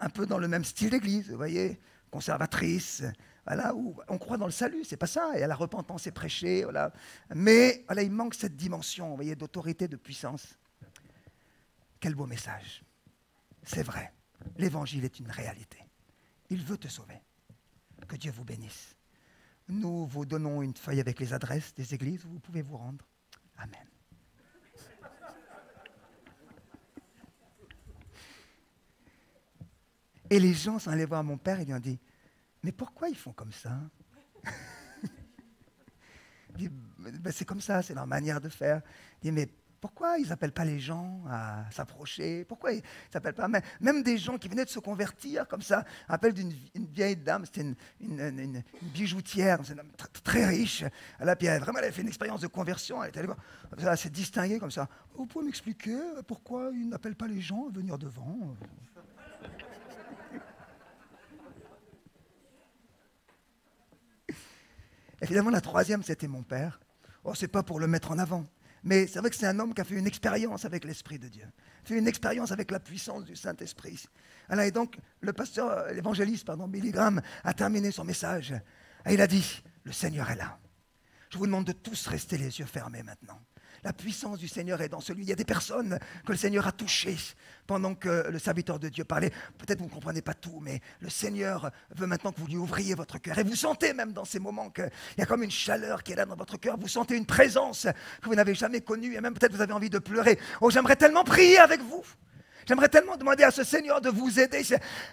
Un peu dans le même style d'église, vous voyez, conservatrice, voilà, où on croit dans le salut, c'est pas ça, et à la repentance est prêchée, voilà. Mais voilà, il manque cette dimension, vous voyez, d'autorité, de puissance. Quel beau message. C'est vrai, l'évangile est une réalité. Il veut te sauver. Que Dieu vous bénisse. Nous vous donnons une feuille avec les adresses des églises où vous pouvez vous rendre. Amen. Et les gens sont allés voir mon père et lui ont dit, « Mais pourquoi ils font comme ça ?» Il dit, « C'est comme ça, c'est leur manière de faire. » Il dit, « Mais pourquoi ils n'appellent pas les gens à s'approcher? Pourquoi ils n'appellent pas même des gens qui venaient de se convertir comme ça, appellent une vieille dame, c'était une bijoutière, une dame très riche. Là, puis elle a fait une expérience de conversion, elle est allée voir, elle s'est distinguée comme ça. Vous pouvez m'expliquer pourquoi ils n'appellent pas les gens à venir devant? Et finalement, la troisième, c'était mon père. Oh, c'est pas pour le mettre en avant. Mais c'est vrai que c'est un homme qui a fait une expérience avec l'Esprit de Dieu, fait une expérience avec la puissance du Saint-Esprit. Alors, et donc, l'évangéliste, Billy Graham, a terminé son message. Et il a dit, le Seigneur est là. Je vous demande de tous rester les yeux fermés maintenant. La puissance du Seigneur est dans celui. Il y a des personnes que le Seigneur a touchées pendant que le serviteur de Dieu parlait. Peut-être vous ne comprenez pas tout, mais le Seigneur veut maintenant que vous lui ouvriez votre cœur. Et vous sentez même dans ces moments qu'il y a comme une chaleur qui est là dans votre cœur. Vous sentez une présence que vous n'avez jamais connue. Et même peut-être vous avez envie de pleurer. Oh, j'aimerais tellement prier avec vous. J'aimerais tellement demander à ce Seigneur de vous aider.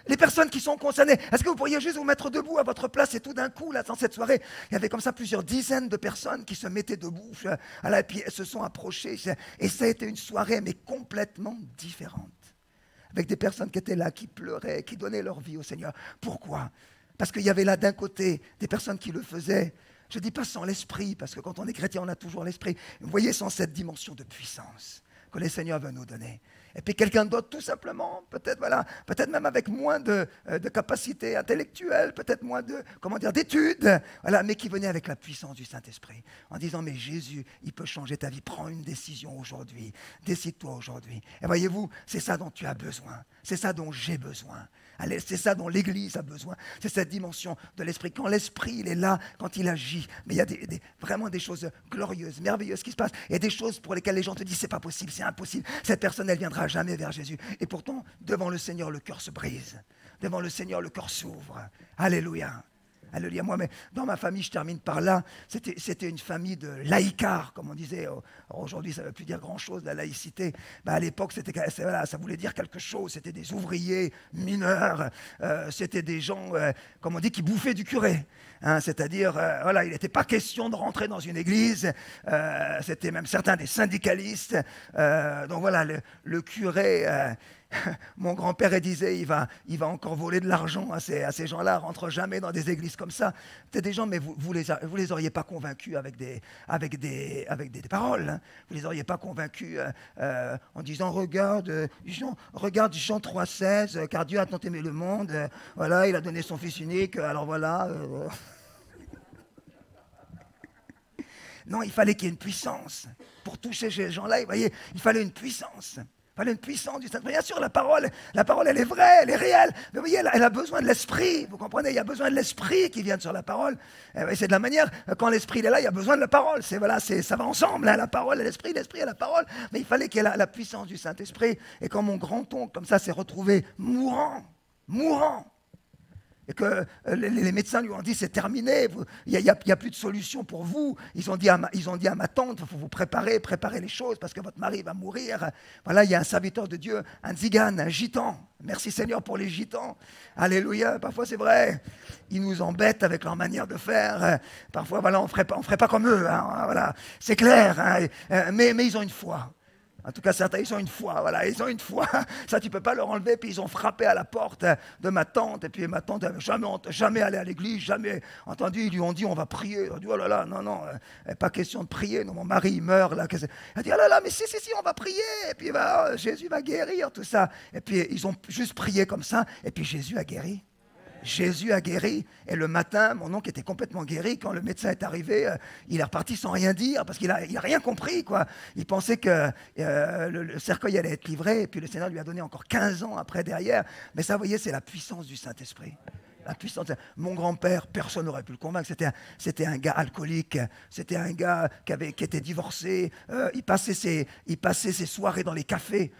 Les personnes qui sont concernées, est-ce que vous pourriez juste vous mettre debout à votre place? Et tout d'un coup, là, dans cette soirée, il y avait comme ça plusieurs dizaines de personnes qui se mettaient debout. Et puis elles se sont approchées. Et ça a été une soirée, mais complètement différente. Avec des personnes qui étaient là, qui pleuraient, qui donnaient leur vie au Seigneur. Pourquoi? Parce qu'il y avait là, d'un côté, des personnes qui le faisaient. Je ne dis pas sans l'esprit, parce que quand on est chrétien, on a toujours l'esprit. Vous voyez, sans cette dimension de puissance que le Seigneur veut nous donner. Et puis quelqu'un d'autre, tout simplement, peut-être voilà, peut-être même avec moins de capacité intellectuelle, peut-être moins de, comment dire, d'études, voilà, mais qui venait avec la puissance du Saint-Esprit, en disant, mais Jésus, il peut changer ta vie, prends une décision aujourd'hui, décide-toi aujourd'hui. Et voyez-vous, c'est ça dont tu as besoin, c'est ça dont j'ai besoin, c'est ça dont l'Église a besoin, c'est cette dimension de l'Esprit. Quand l'Esprit, il est là, quand il agit, mais il y a vraiment des choses glorieuses, merveilleuses qui se passent, et des choses pour lesquelles les gens te disent, c'est pas possible, c'est impossible, cette personne, elle viendra jamais vers Jésus. Et pourtant, devant le Seigneur, le cœur se brise. Devant le Seigneur, le cœur s'ouvre. Alléluia. Alléluia. Moi, mais dans ma famille, je termine par là, c'était une famille de laïcards, comme on disait. Aujourd'hui, ça ne veut plus dire grand-chose, la laïcité. Ben, à l'époque, voilà, ça voulait dire quelque chose. C'était des ouvriers mineurs. C'était des gens, comme on dit, qui bouffaient du curé. Hein, c'est-à-dire, voilà, il n'était pas question de rentrer dans une église. C'était même certains des syndicalistes. Donc voilà, le curé... Mon grand-père disait, il va encore voler de l'argent à ces gens-là, rentre jamais dans des églises comme ça. C'était des gens, mais vous les auriez pas convaincus avec des paroles. Hein. Vous les auriez pas convaincus en disant, regarde Jean 3,16, car Dieu a tant aimé le monde, voilà, il a donné son fils unique, alors voilà. Non, il fallait qu'il y ait une puissance. Pour toucher ces gens-là, vous voyez, il fallait une puissance. Il fallait une puissance du Saint-Esprit. Bien sûr, la parole, elle est vraie, elle est réelle. Mais vous voyez, elle a besoin de l'Esprit. Vous comprenez, il y a besoin de l'Esprit qui vienne sur la parole. C'est de la manière, quand l'Esprit est là, il y a besoin de la parole. Voilà, ça va ensemble, hein, la parole et l'Esprit, l'Esprit et la parole. Mais il fallait qu'il y ait la puissance du Saint-Esprit. Et quand mon grand-oncle, comme ça, s'est retrouvé mourant, et que les médecins lui ont dit, c'est terminé, il n'y a plus de solution pour vous. Ils ont dit à ma tante, il faut vous préparer les choses, parce que votre mari va mourir. Voilà, il y a un serviteur de Dieu, un tzigane, un gitan. Merci Seigneur pour les gitans. Alléluia, parfois c'est vrai. Ils nous embêtent avec leur manière de faire. Parfois, voilà, on ne ferait pas comme eux, hein, voilà. C'est clair, hein, mais ils ont une foi. En tout cas, certains, ils ont une foi, voilà, ils ont une foi. Ça, tu ne peux pas leur enlever. Puis ils ont frappé à la porte de ma tante. Et puis ma tante n'avait jamais allé à l'église, jamais entendu. Ils lui ont dit, on va prier. Elle a dit, oh là là, non, pas question de prier. Non, mon mari, il meurt là. Elle a dit, oh là là, mais si, on va prier. Et puis bah, Jésus va guérir, tout ça. Et puis ils ont juste prié comme ça. Et puis Jésus a guéri. Jésus a guéri, et le matin, mon oncle était complètement guéri. Quand le médecin est arrivé, il est reparti sans rien dire, parce qu'il n'a rien compris, quoi. Il pensait que le cercueil allait être livré, et puis le Seigneur lui a donné encore 15 ans après, derrière. Mais ça, vous voyez, c'est la puissance du Saint-Esprit. La puissance. Mon grand-père, personne n'aurait pu le convaincre. C'était un gars alcoolique, c'était un gars qui était divorcé. Il passait ses soirées dans les cafés.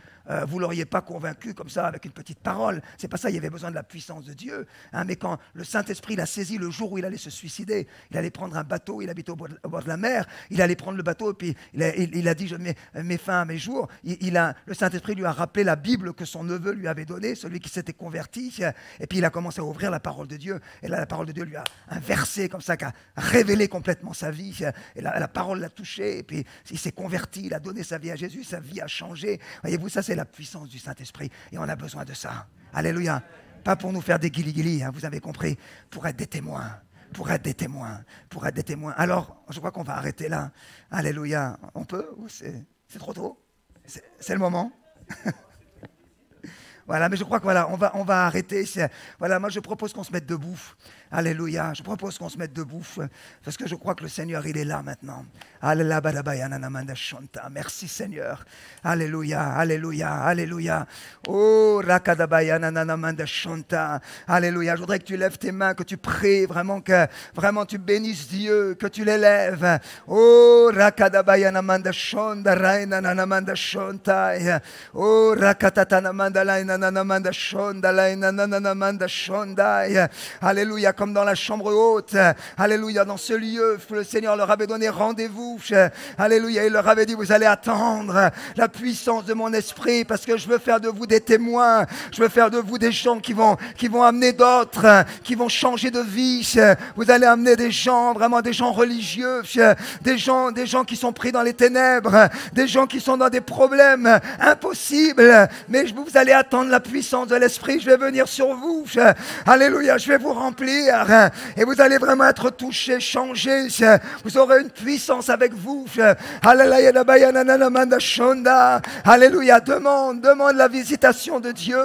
Vous ne l'auriez pas convaincu comme ça, avec une petite parole. C'est pas ça, il y avait besoin de la puissance de Dieu. Hein, mais quand le Saint-Esprit l'a saisi le jour où il allait se suicider, il allait prendre un bateau, il habitait au bord de la mer, il allait prendre le bateau, et puis il a dit, je mets fin à mes jours. Le Saint-Esprit lui a rappelé la Bible que son neveu lui avait donnée, celui qui s'était converti, et puis il a commencé à ouvrir la parole de Dieu. Et là, la parole de Dieu lui a un verset comme ça, qui a révélé complètement sa vie. Et la parole l'a touché, et puis il s'est converti, il a donné sa vie à Jésus, sa vie a changé. Voyez-vous, ça, c'est la puissance du Saint-Esprit, et on a besoin de ça. Alléluia. Pas pour nous faire des guili-guili, hein, vous avez compris, pour être des témoins. Alors, je crois qu'on va arrêter là. Alléluia. On peut? C'est trop tôt? C'est le moment? Voilà, mais je crois qu'on va arrêter. Voilà, moi, je propose qu'on se mette debout. Alléluia. Je propose qu'on se mette debout, parce que je crois que le Seigneur, il est là maintenant. Merci Seigneur. Alléluia, alléluia, alléluia. Oh, alléluia. Je voudrais que tu lèves tes mains, que tu pries, vraiment que tu bénisses Dieu, que tu l'élèves. Oh, alléluia, comme dans la chambre haute, alléluia, dans ce lieu, le Seigneur leur avait donné rendez-vous, alléluia, il leur avait dit, vous allez attendre la puissance de mon esprit, parce que je veux faire de vous des témoins, je veux faire de vous des gens qui vont amener d'autres, qui vont changer de vie, vous allez amener des gens, vraiment des gens religieux, des gens qui sont pris dans les ténèbres, des gens qui sont dans des problèmes impossibles, mais vous allez attendre la puissance de l'esprit, je vais venir sur vous, alléluia, je vais vous remplir et vous allez vraiment être touchés, changés, vous aurez une puissance avec vous, alléluia, demande la visitation de Dieu,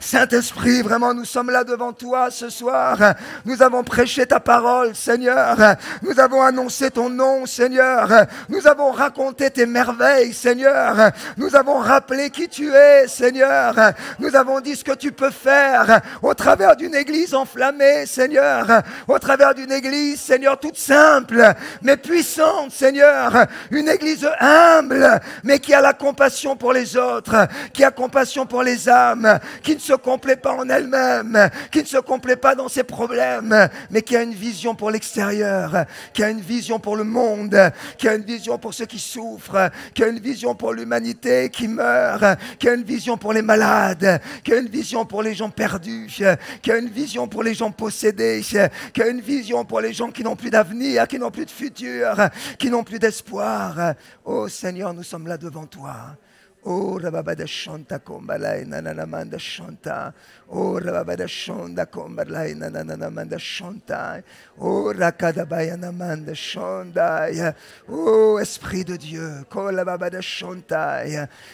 Saint-Esprit, vraiment nous sommes là devant toi ce soir, nous avons prêché ta parole Seigneur, nous avons annoncé ton nom Seigneur, nous avons raconté tes merveilles Seigneur, nous avons rappelé qui tu es Seigneur, nous avons dit ce que tu peux faire au travers d'une église enflammée Seigneur, au travers d'une église Seigneur toute simple mais puissante Seigneur, une église humble mais qui a la compassion pour les autres, qui a compassion pour les âmes, qui ne se complaît pas en elle-même, qui ne se complaît pas dans ses problèmes, mais qui a une vision pour l'extérieur, qui a une vision pour le monde, qui a une vision pour ceux qui souffrent, qui a une vision pour l'humanité qui meurt, qui a une vision pour les malades, qui a une vision pour les gens perdus, qui a une vision pour les gens possédés, qui a une vision pour les gens qui n'ont plus d'avenir, qui n'ont plus de futur, qui n'ont plus d'espoir. Oh Seigneur, nous sommes là devant toi. Oh rababada shonta kombalai nanana manda shonta. Oh rababada shonda kombalai nanana manda shonta. Oh rakadabaya namanda shonda. Oh esprit de Dieu, kola babada shonta.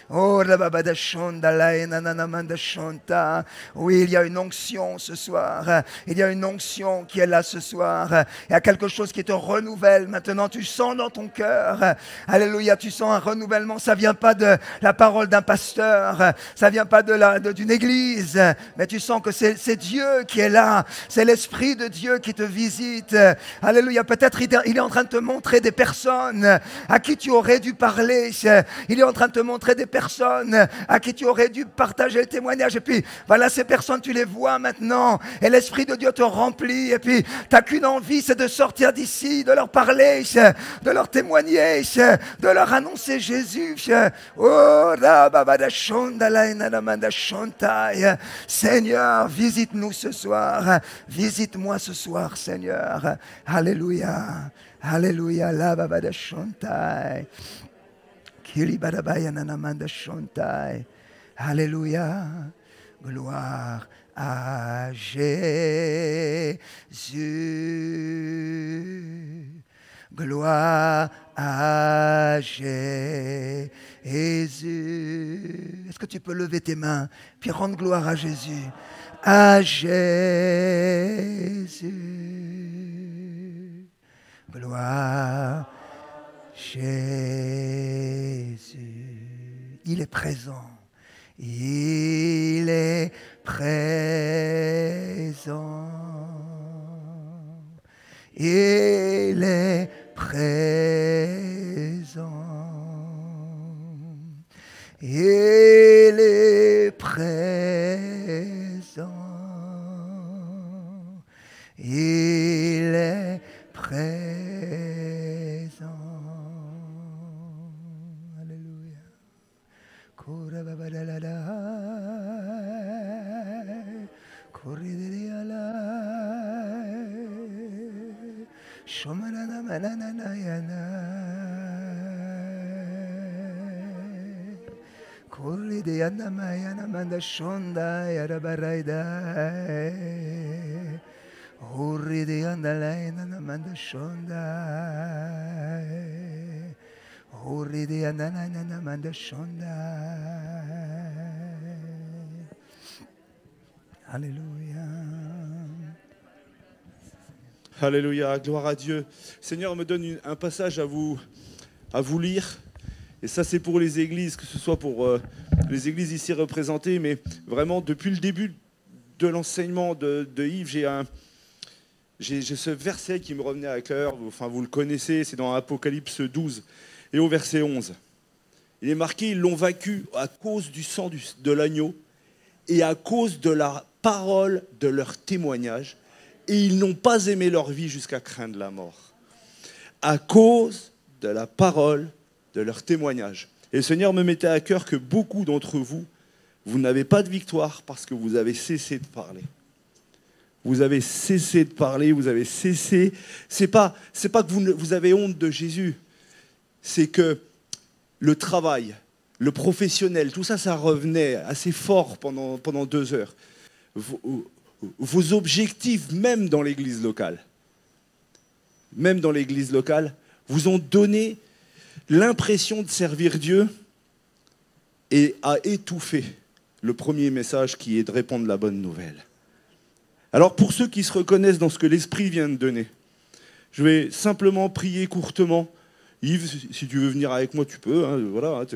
Oh rababada shonda lai nanana manda shonta. Oui, il y a une onction ce soir. Il y a une onction qui est là ce soir. Il y a quelque chose qui te renouvelle. Maintenant, tu sens dans ton cœur. Alléluia, tu sens un renouvellement. Ça vient pas de la parole d'un pasteur, ça vient pas d'une église, mais tu sens que c'est Dieu qui est là, c'est l'Esprit de Dieu qui te visite. Alléluia, peut-être il est en train de te montrer des personnes à qui tu aurais dû parler, il est en train de te montrer des personnes à qui tu aurais dû partager le témoignage, et puis voilà, ces personnes, tu les vois maintenant, et l'Esprit de Dieu te remplit, et puis t'as qu'une envie, c'est de sortir d'ici, de leur parler, de leur témoigner, de leur annoncer Jésus. Oh, Seigneur, visite-nous ce soir, visite-moi ce soir, Seigneur. Alléluia, alléluia, la babada shontai, kili badabaya nanamanda shontai, alléluia, gloire à Jésus, gloire à Jésus. Jésus, est-ce que tu peux lever tes mains, puis rendre gloire à Jésus? À Jésus, gloire à Jésus. Il est présent, il est présent, il est présent. Il est présent, il est présent. Alléluia. Alléluia. Alléluia, gloire à Dieu. Seigneur me donne un passage à vous lire. Et ça, c'est pour les églises, que ce soit pour les églises ici représentées, mais vraiment, depuis le début de l'enseignement de Yves, j'ai ce verset qui me revenait à cœur. Enfin, vous le connaissez, c'est dans Apocalypse 12 et au verset 11. Il est marqué, ils l'ont vaincu à cause du sang de l'agneau et à cause de la parole de leur témoignage. Et ils n'ont pas aimé leur vie jusqu'à craindre la mort. À cause de la parole de leur témoignage. Et le Seigneur me mettait à cœur que beaucoup d'entre vous, vous n'avez pas de victoire parce que vous avez cessé de parler. Vous avez cessé de parler, vous avez cessé. C'est pas que vous avez honte de Jésus. C'est que le travail, le professionnel, tout ça, ça revenait assez fort pendant 2 heures. Vos objectifs, même dans l'église locale, vous ont donné l'impression de servir Dieu et a étouffé le premier message qui est de répandre la bonne nouvelle. Alors pour ceux qui se reconnaissent dans ce que l'Esprit vient de donner, je vais simplement prier courtement. Yves, si tu veux venir avec moi, tu peux, hein, voilà, hein,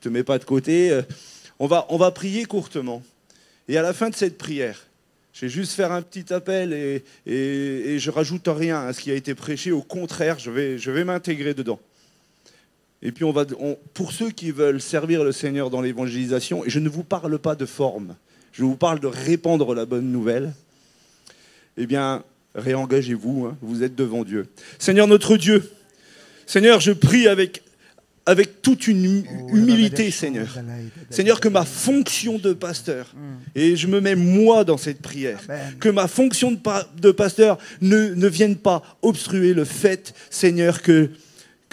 te mets pas de côté. On va prier courtement. Et à la fin de cette prière, je vais juste faire un petit appel et je rajoute rien à ce qui a été prêché. Au contraire, je vais m'intégrer dedans. Et puis pour ceux qui veulent servir le Seigneur dans l'évangélisation, et je ne vous parle pas de forme, je vous parle de répandre la bonne nouvelle, eh bien, réengagez-vous, hein, vous êtes devant Dieu. Seigneur notre Dieu, Seigneur, je prie avec toute une humilité, Seigneur. Seigneur, que ma fonction de pasteur, et je me mets moi dans cette prière, que ma fonction de pasteur ne vienne pas obstruer le fait, Seigneur, que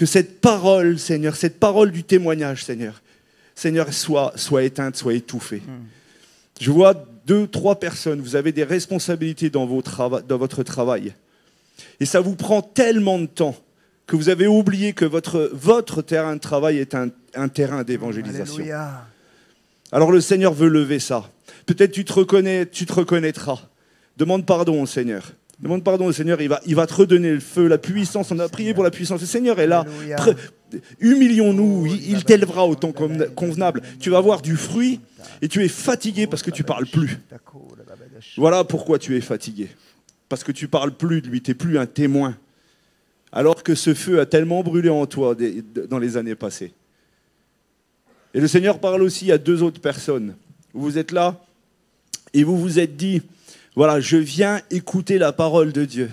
cette parole, Seigneur, cette parole du témoignage, Seigneur, soit éteinte, soit étouffée. Je vois 2, 3 personnes, vous avez des responsabilités dans votre travail. Et ça vous prend tellement de temps que vous avez oublié que votre terrain de travail est un terrain d'évangélisation. Alors le Seigneur veut lever ça. Peut-être tu te reconnaîtras. Demande pardon au Seigneur. Demande pardon au Seigneur, il va te redonner le feu, la puissance. On a prié pour la puissance. Le Seigneur est là. Humilions-nous, il t'élèvera au temps convenable. Tu vas avoir du fruit et tu es fatigué parce que tu ne parles plus. Voilà pourquoi tu es fatigué. Parce que tu ne parles plus de lui, tu n'es plus un témoin. Alors que ce feu a tellement brûlé en toi dans les années passées. Et le Seigneur parle aussi à 2 autres personnes. Vous êtes là et vous vous êtes dit... Voilà, je viens écouter la parole de Dieu.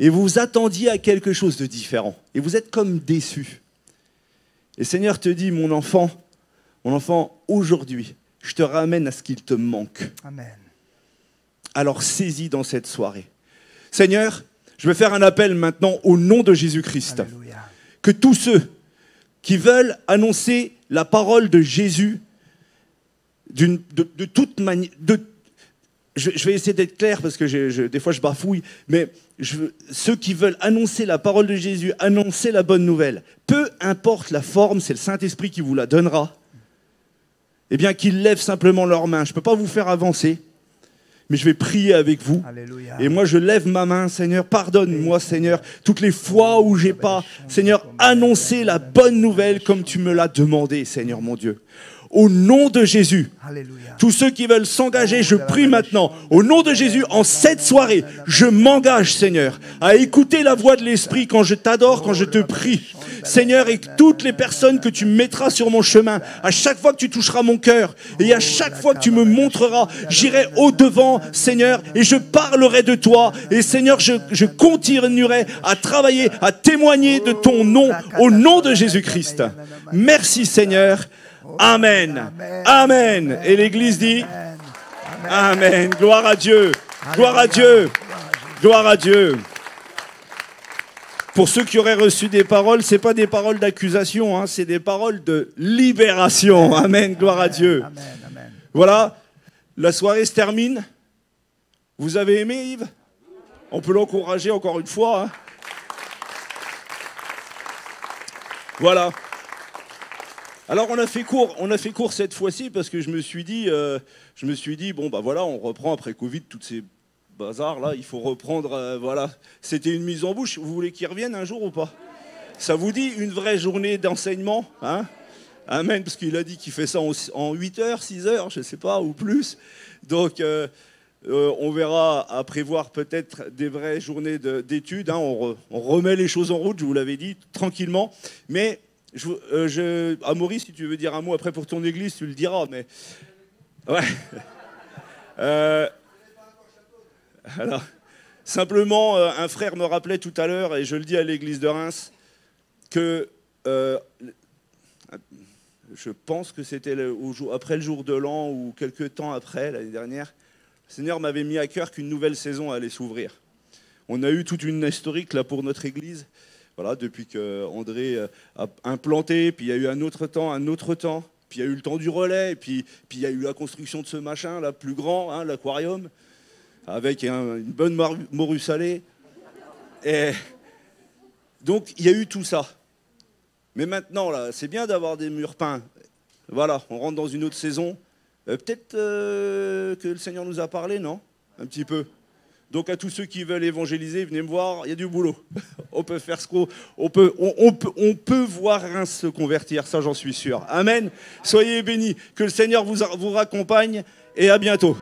Et vous vous attendiez à quelque chose de différent. Et vous êtes comme déçus. Et le Seigneur te dit, mon enfant, aujourd'hui, je te ramène à ce qu'il te manque. Amen. Alors saisis dans cette soirée. Seigneur, je vais faire un appel maintenant au nom de Jésus-Christ. Que tous ceux qui veulent annoncer la parole de Jésus, de toute manière... Je vais essayer d'être clair parce que des fois je bafouille, mais ceux qui veulent annoncer la parole de Jésus, annoncer la bonne nouvelle, peu importe la forme, c'est le Saint-Esprit qui vous la donnera, eh bien qu'ils lèvent simplement leurs mains. Je ne peux pas vous faire avancer, mais je vais prier avec vous. Alléluia. Et moi je lève ma main, Seigneur, pardonne-moi, Seigneur, toutes les fois où je n'ai pas, Seigneur, annoncé la bonne nouvelle comme tu me l'as demandé, Seigneur mon Dieu. Au nom de Jésus, Alléluia. Tous ceux qui veulent s'engager, je prie maintenant, au nom de Jésus, en cette soirée, je m'engage, Seigneur, à écouter la voix de l'Esprit quand je t'adore, quand je te prie. Seigneur, et toutes les personnes que tu mettras sur mon chemin, à chaque fois que tu toucheras mon cœur, et à chaque fois que tu me montreras, j'irai au-devant, Seigneur, et je parlerai de toi, et Seigneur, je continuerai à travailler, à témoigner de ton nom, au nom de Jésus-Christ. Merci, Seigneur. Amen. Amen. Amen. Et l'Église dit Amen. Amen. Amen. Gloire à Dieu. Gloire à Dieu. Gloire à Dieu. Pour ceux qui auraient reçu des paroles, ce n'est pas des paroles d'accusation, hein, c'est des paroles de libération. Amen. Gloire à Dieu. Amen. Voilà, la soirée se termine. Vous avez aimé, Yves? On peut l'encourager encore une fois. Hein. Voilà. Alors on a fait court cette fois-ci parce que je me suis dit, bon bah voilà, on reprend après Covid toutes ces bazar là, il faut reprendre, voilà. C'était une mise en bouche. Vous voulez qu'ils reviennent un jour ou pas? Ça vous dit une vraie journée d'enseignement, hein? Amen, parce qu'il a dit qu'il fait ça en 8 heures, 6 heures, je ne sais pas, ou plus. Donc, on verra à prévoir peut-être des vraies journées d'études. Hein. On remet les choses en route, je vous l'avais dit, tranquillement. Mais, Amaury, si tu veux dire un mot après pour ton église, tu le diras. Mais... Ouais. Alors, simplement, un frère me rappelait tout à l'heure, et je le dis à l'église de Reims, que... je pense que c'était après le jour de l'an ou quelques temps après, l'année dernière, le Seigneur m'avait mis à cœur qu'une nouvelle saison allait s'ouvrir. On a eu toute une historique là, pour notre église, voilà, depuis qu'André a implanté, puis il y a eu un autre temps, puis il y a eu le temps du relais, puis il y a eu la construction de ce machin, là, plus grand, hein, l'aquarium, avec une bonne morue salée. Et donc il y a eu tout ça. Mais maintenant, là, c'est bien d'avoir des murs peints. Voilà, on rentre dans une autre saison. Peut-être que le Seigneur nous a parlé, non? Un petit peu. Donc à tous ceux qui veulent évangéliser, venez me voir, il y a du boulot. On peut faire ce qu'on... On peut voir Reims se convertir, ça j'en suis sûr. Amen. Soyez bénis. Que le Seigneur vous raccompagne et à bientôt.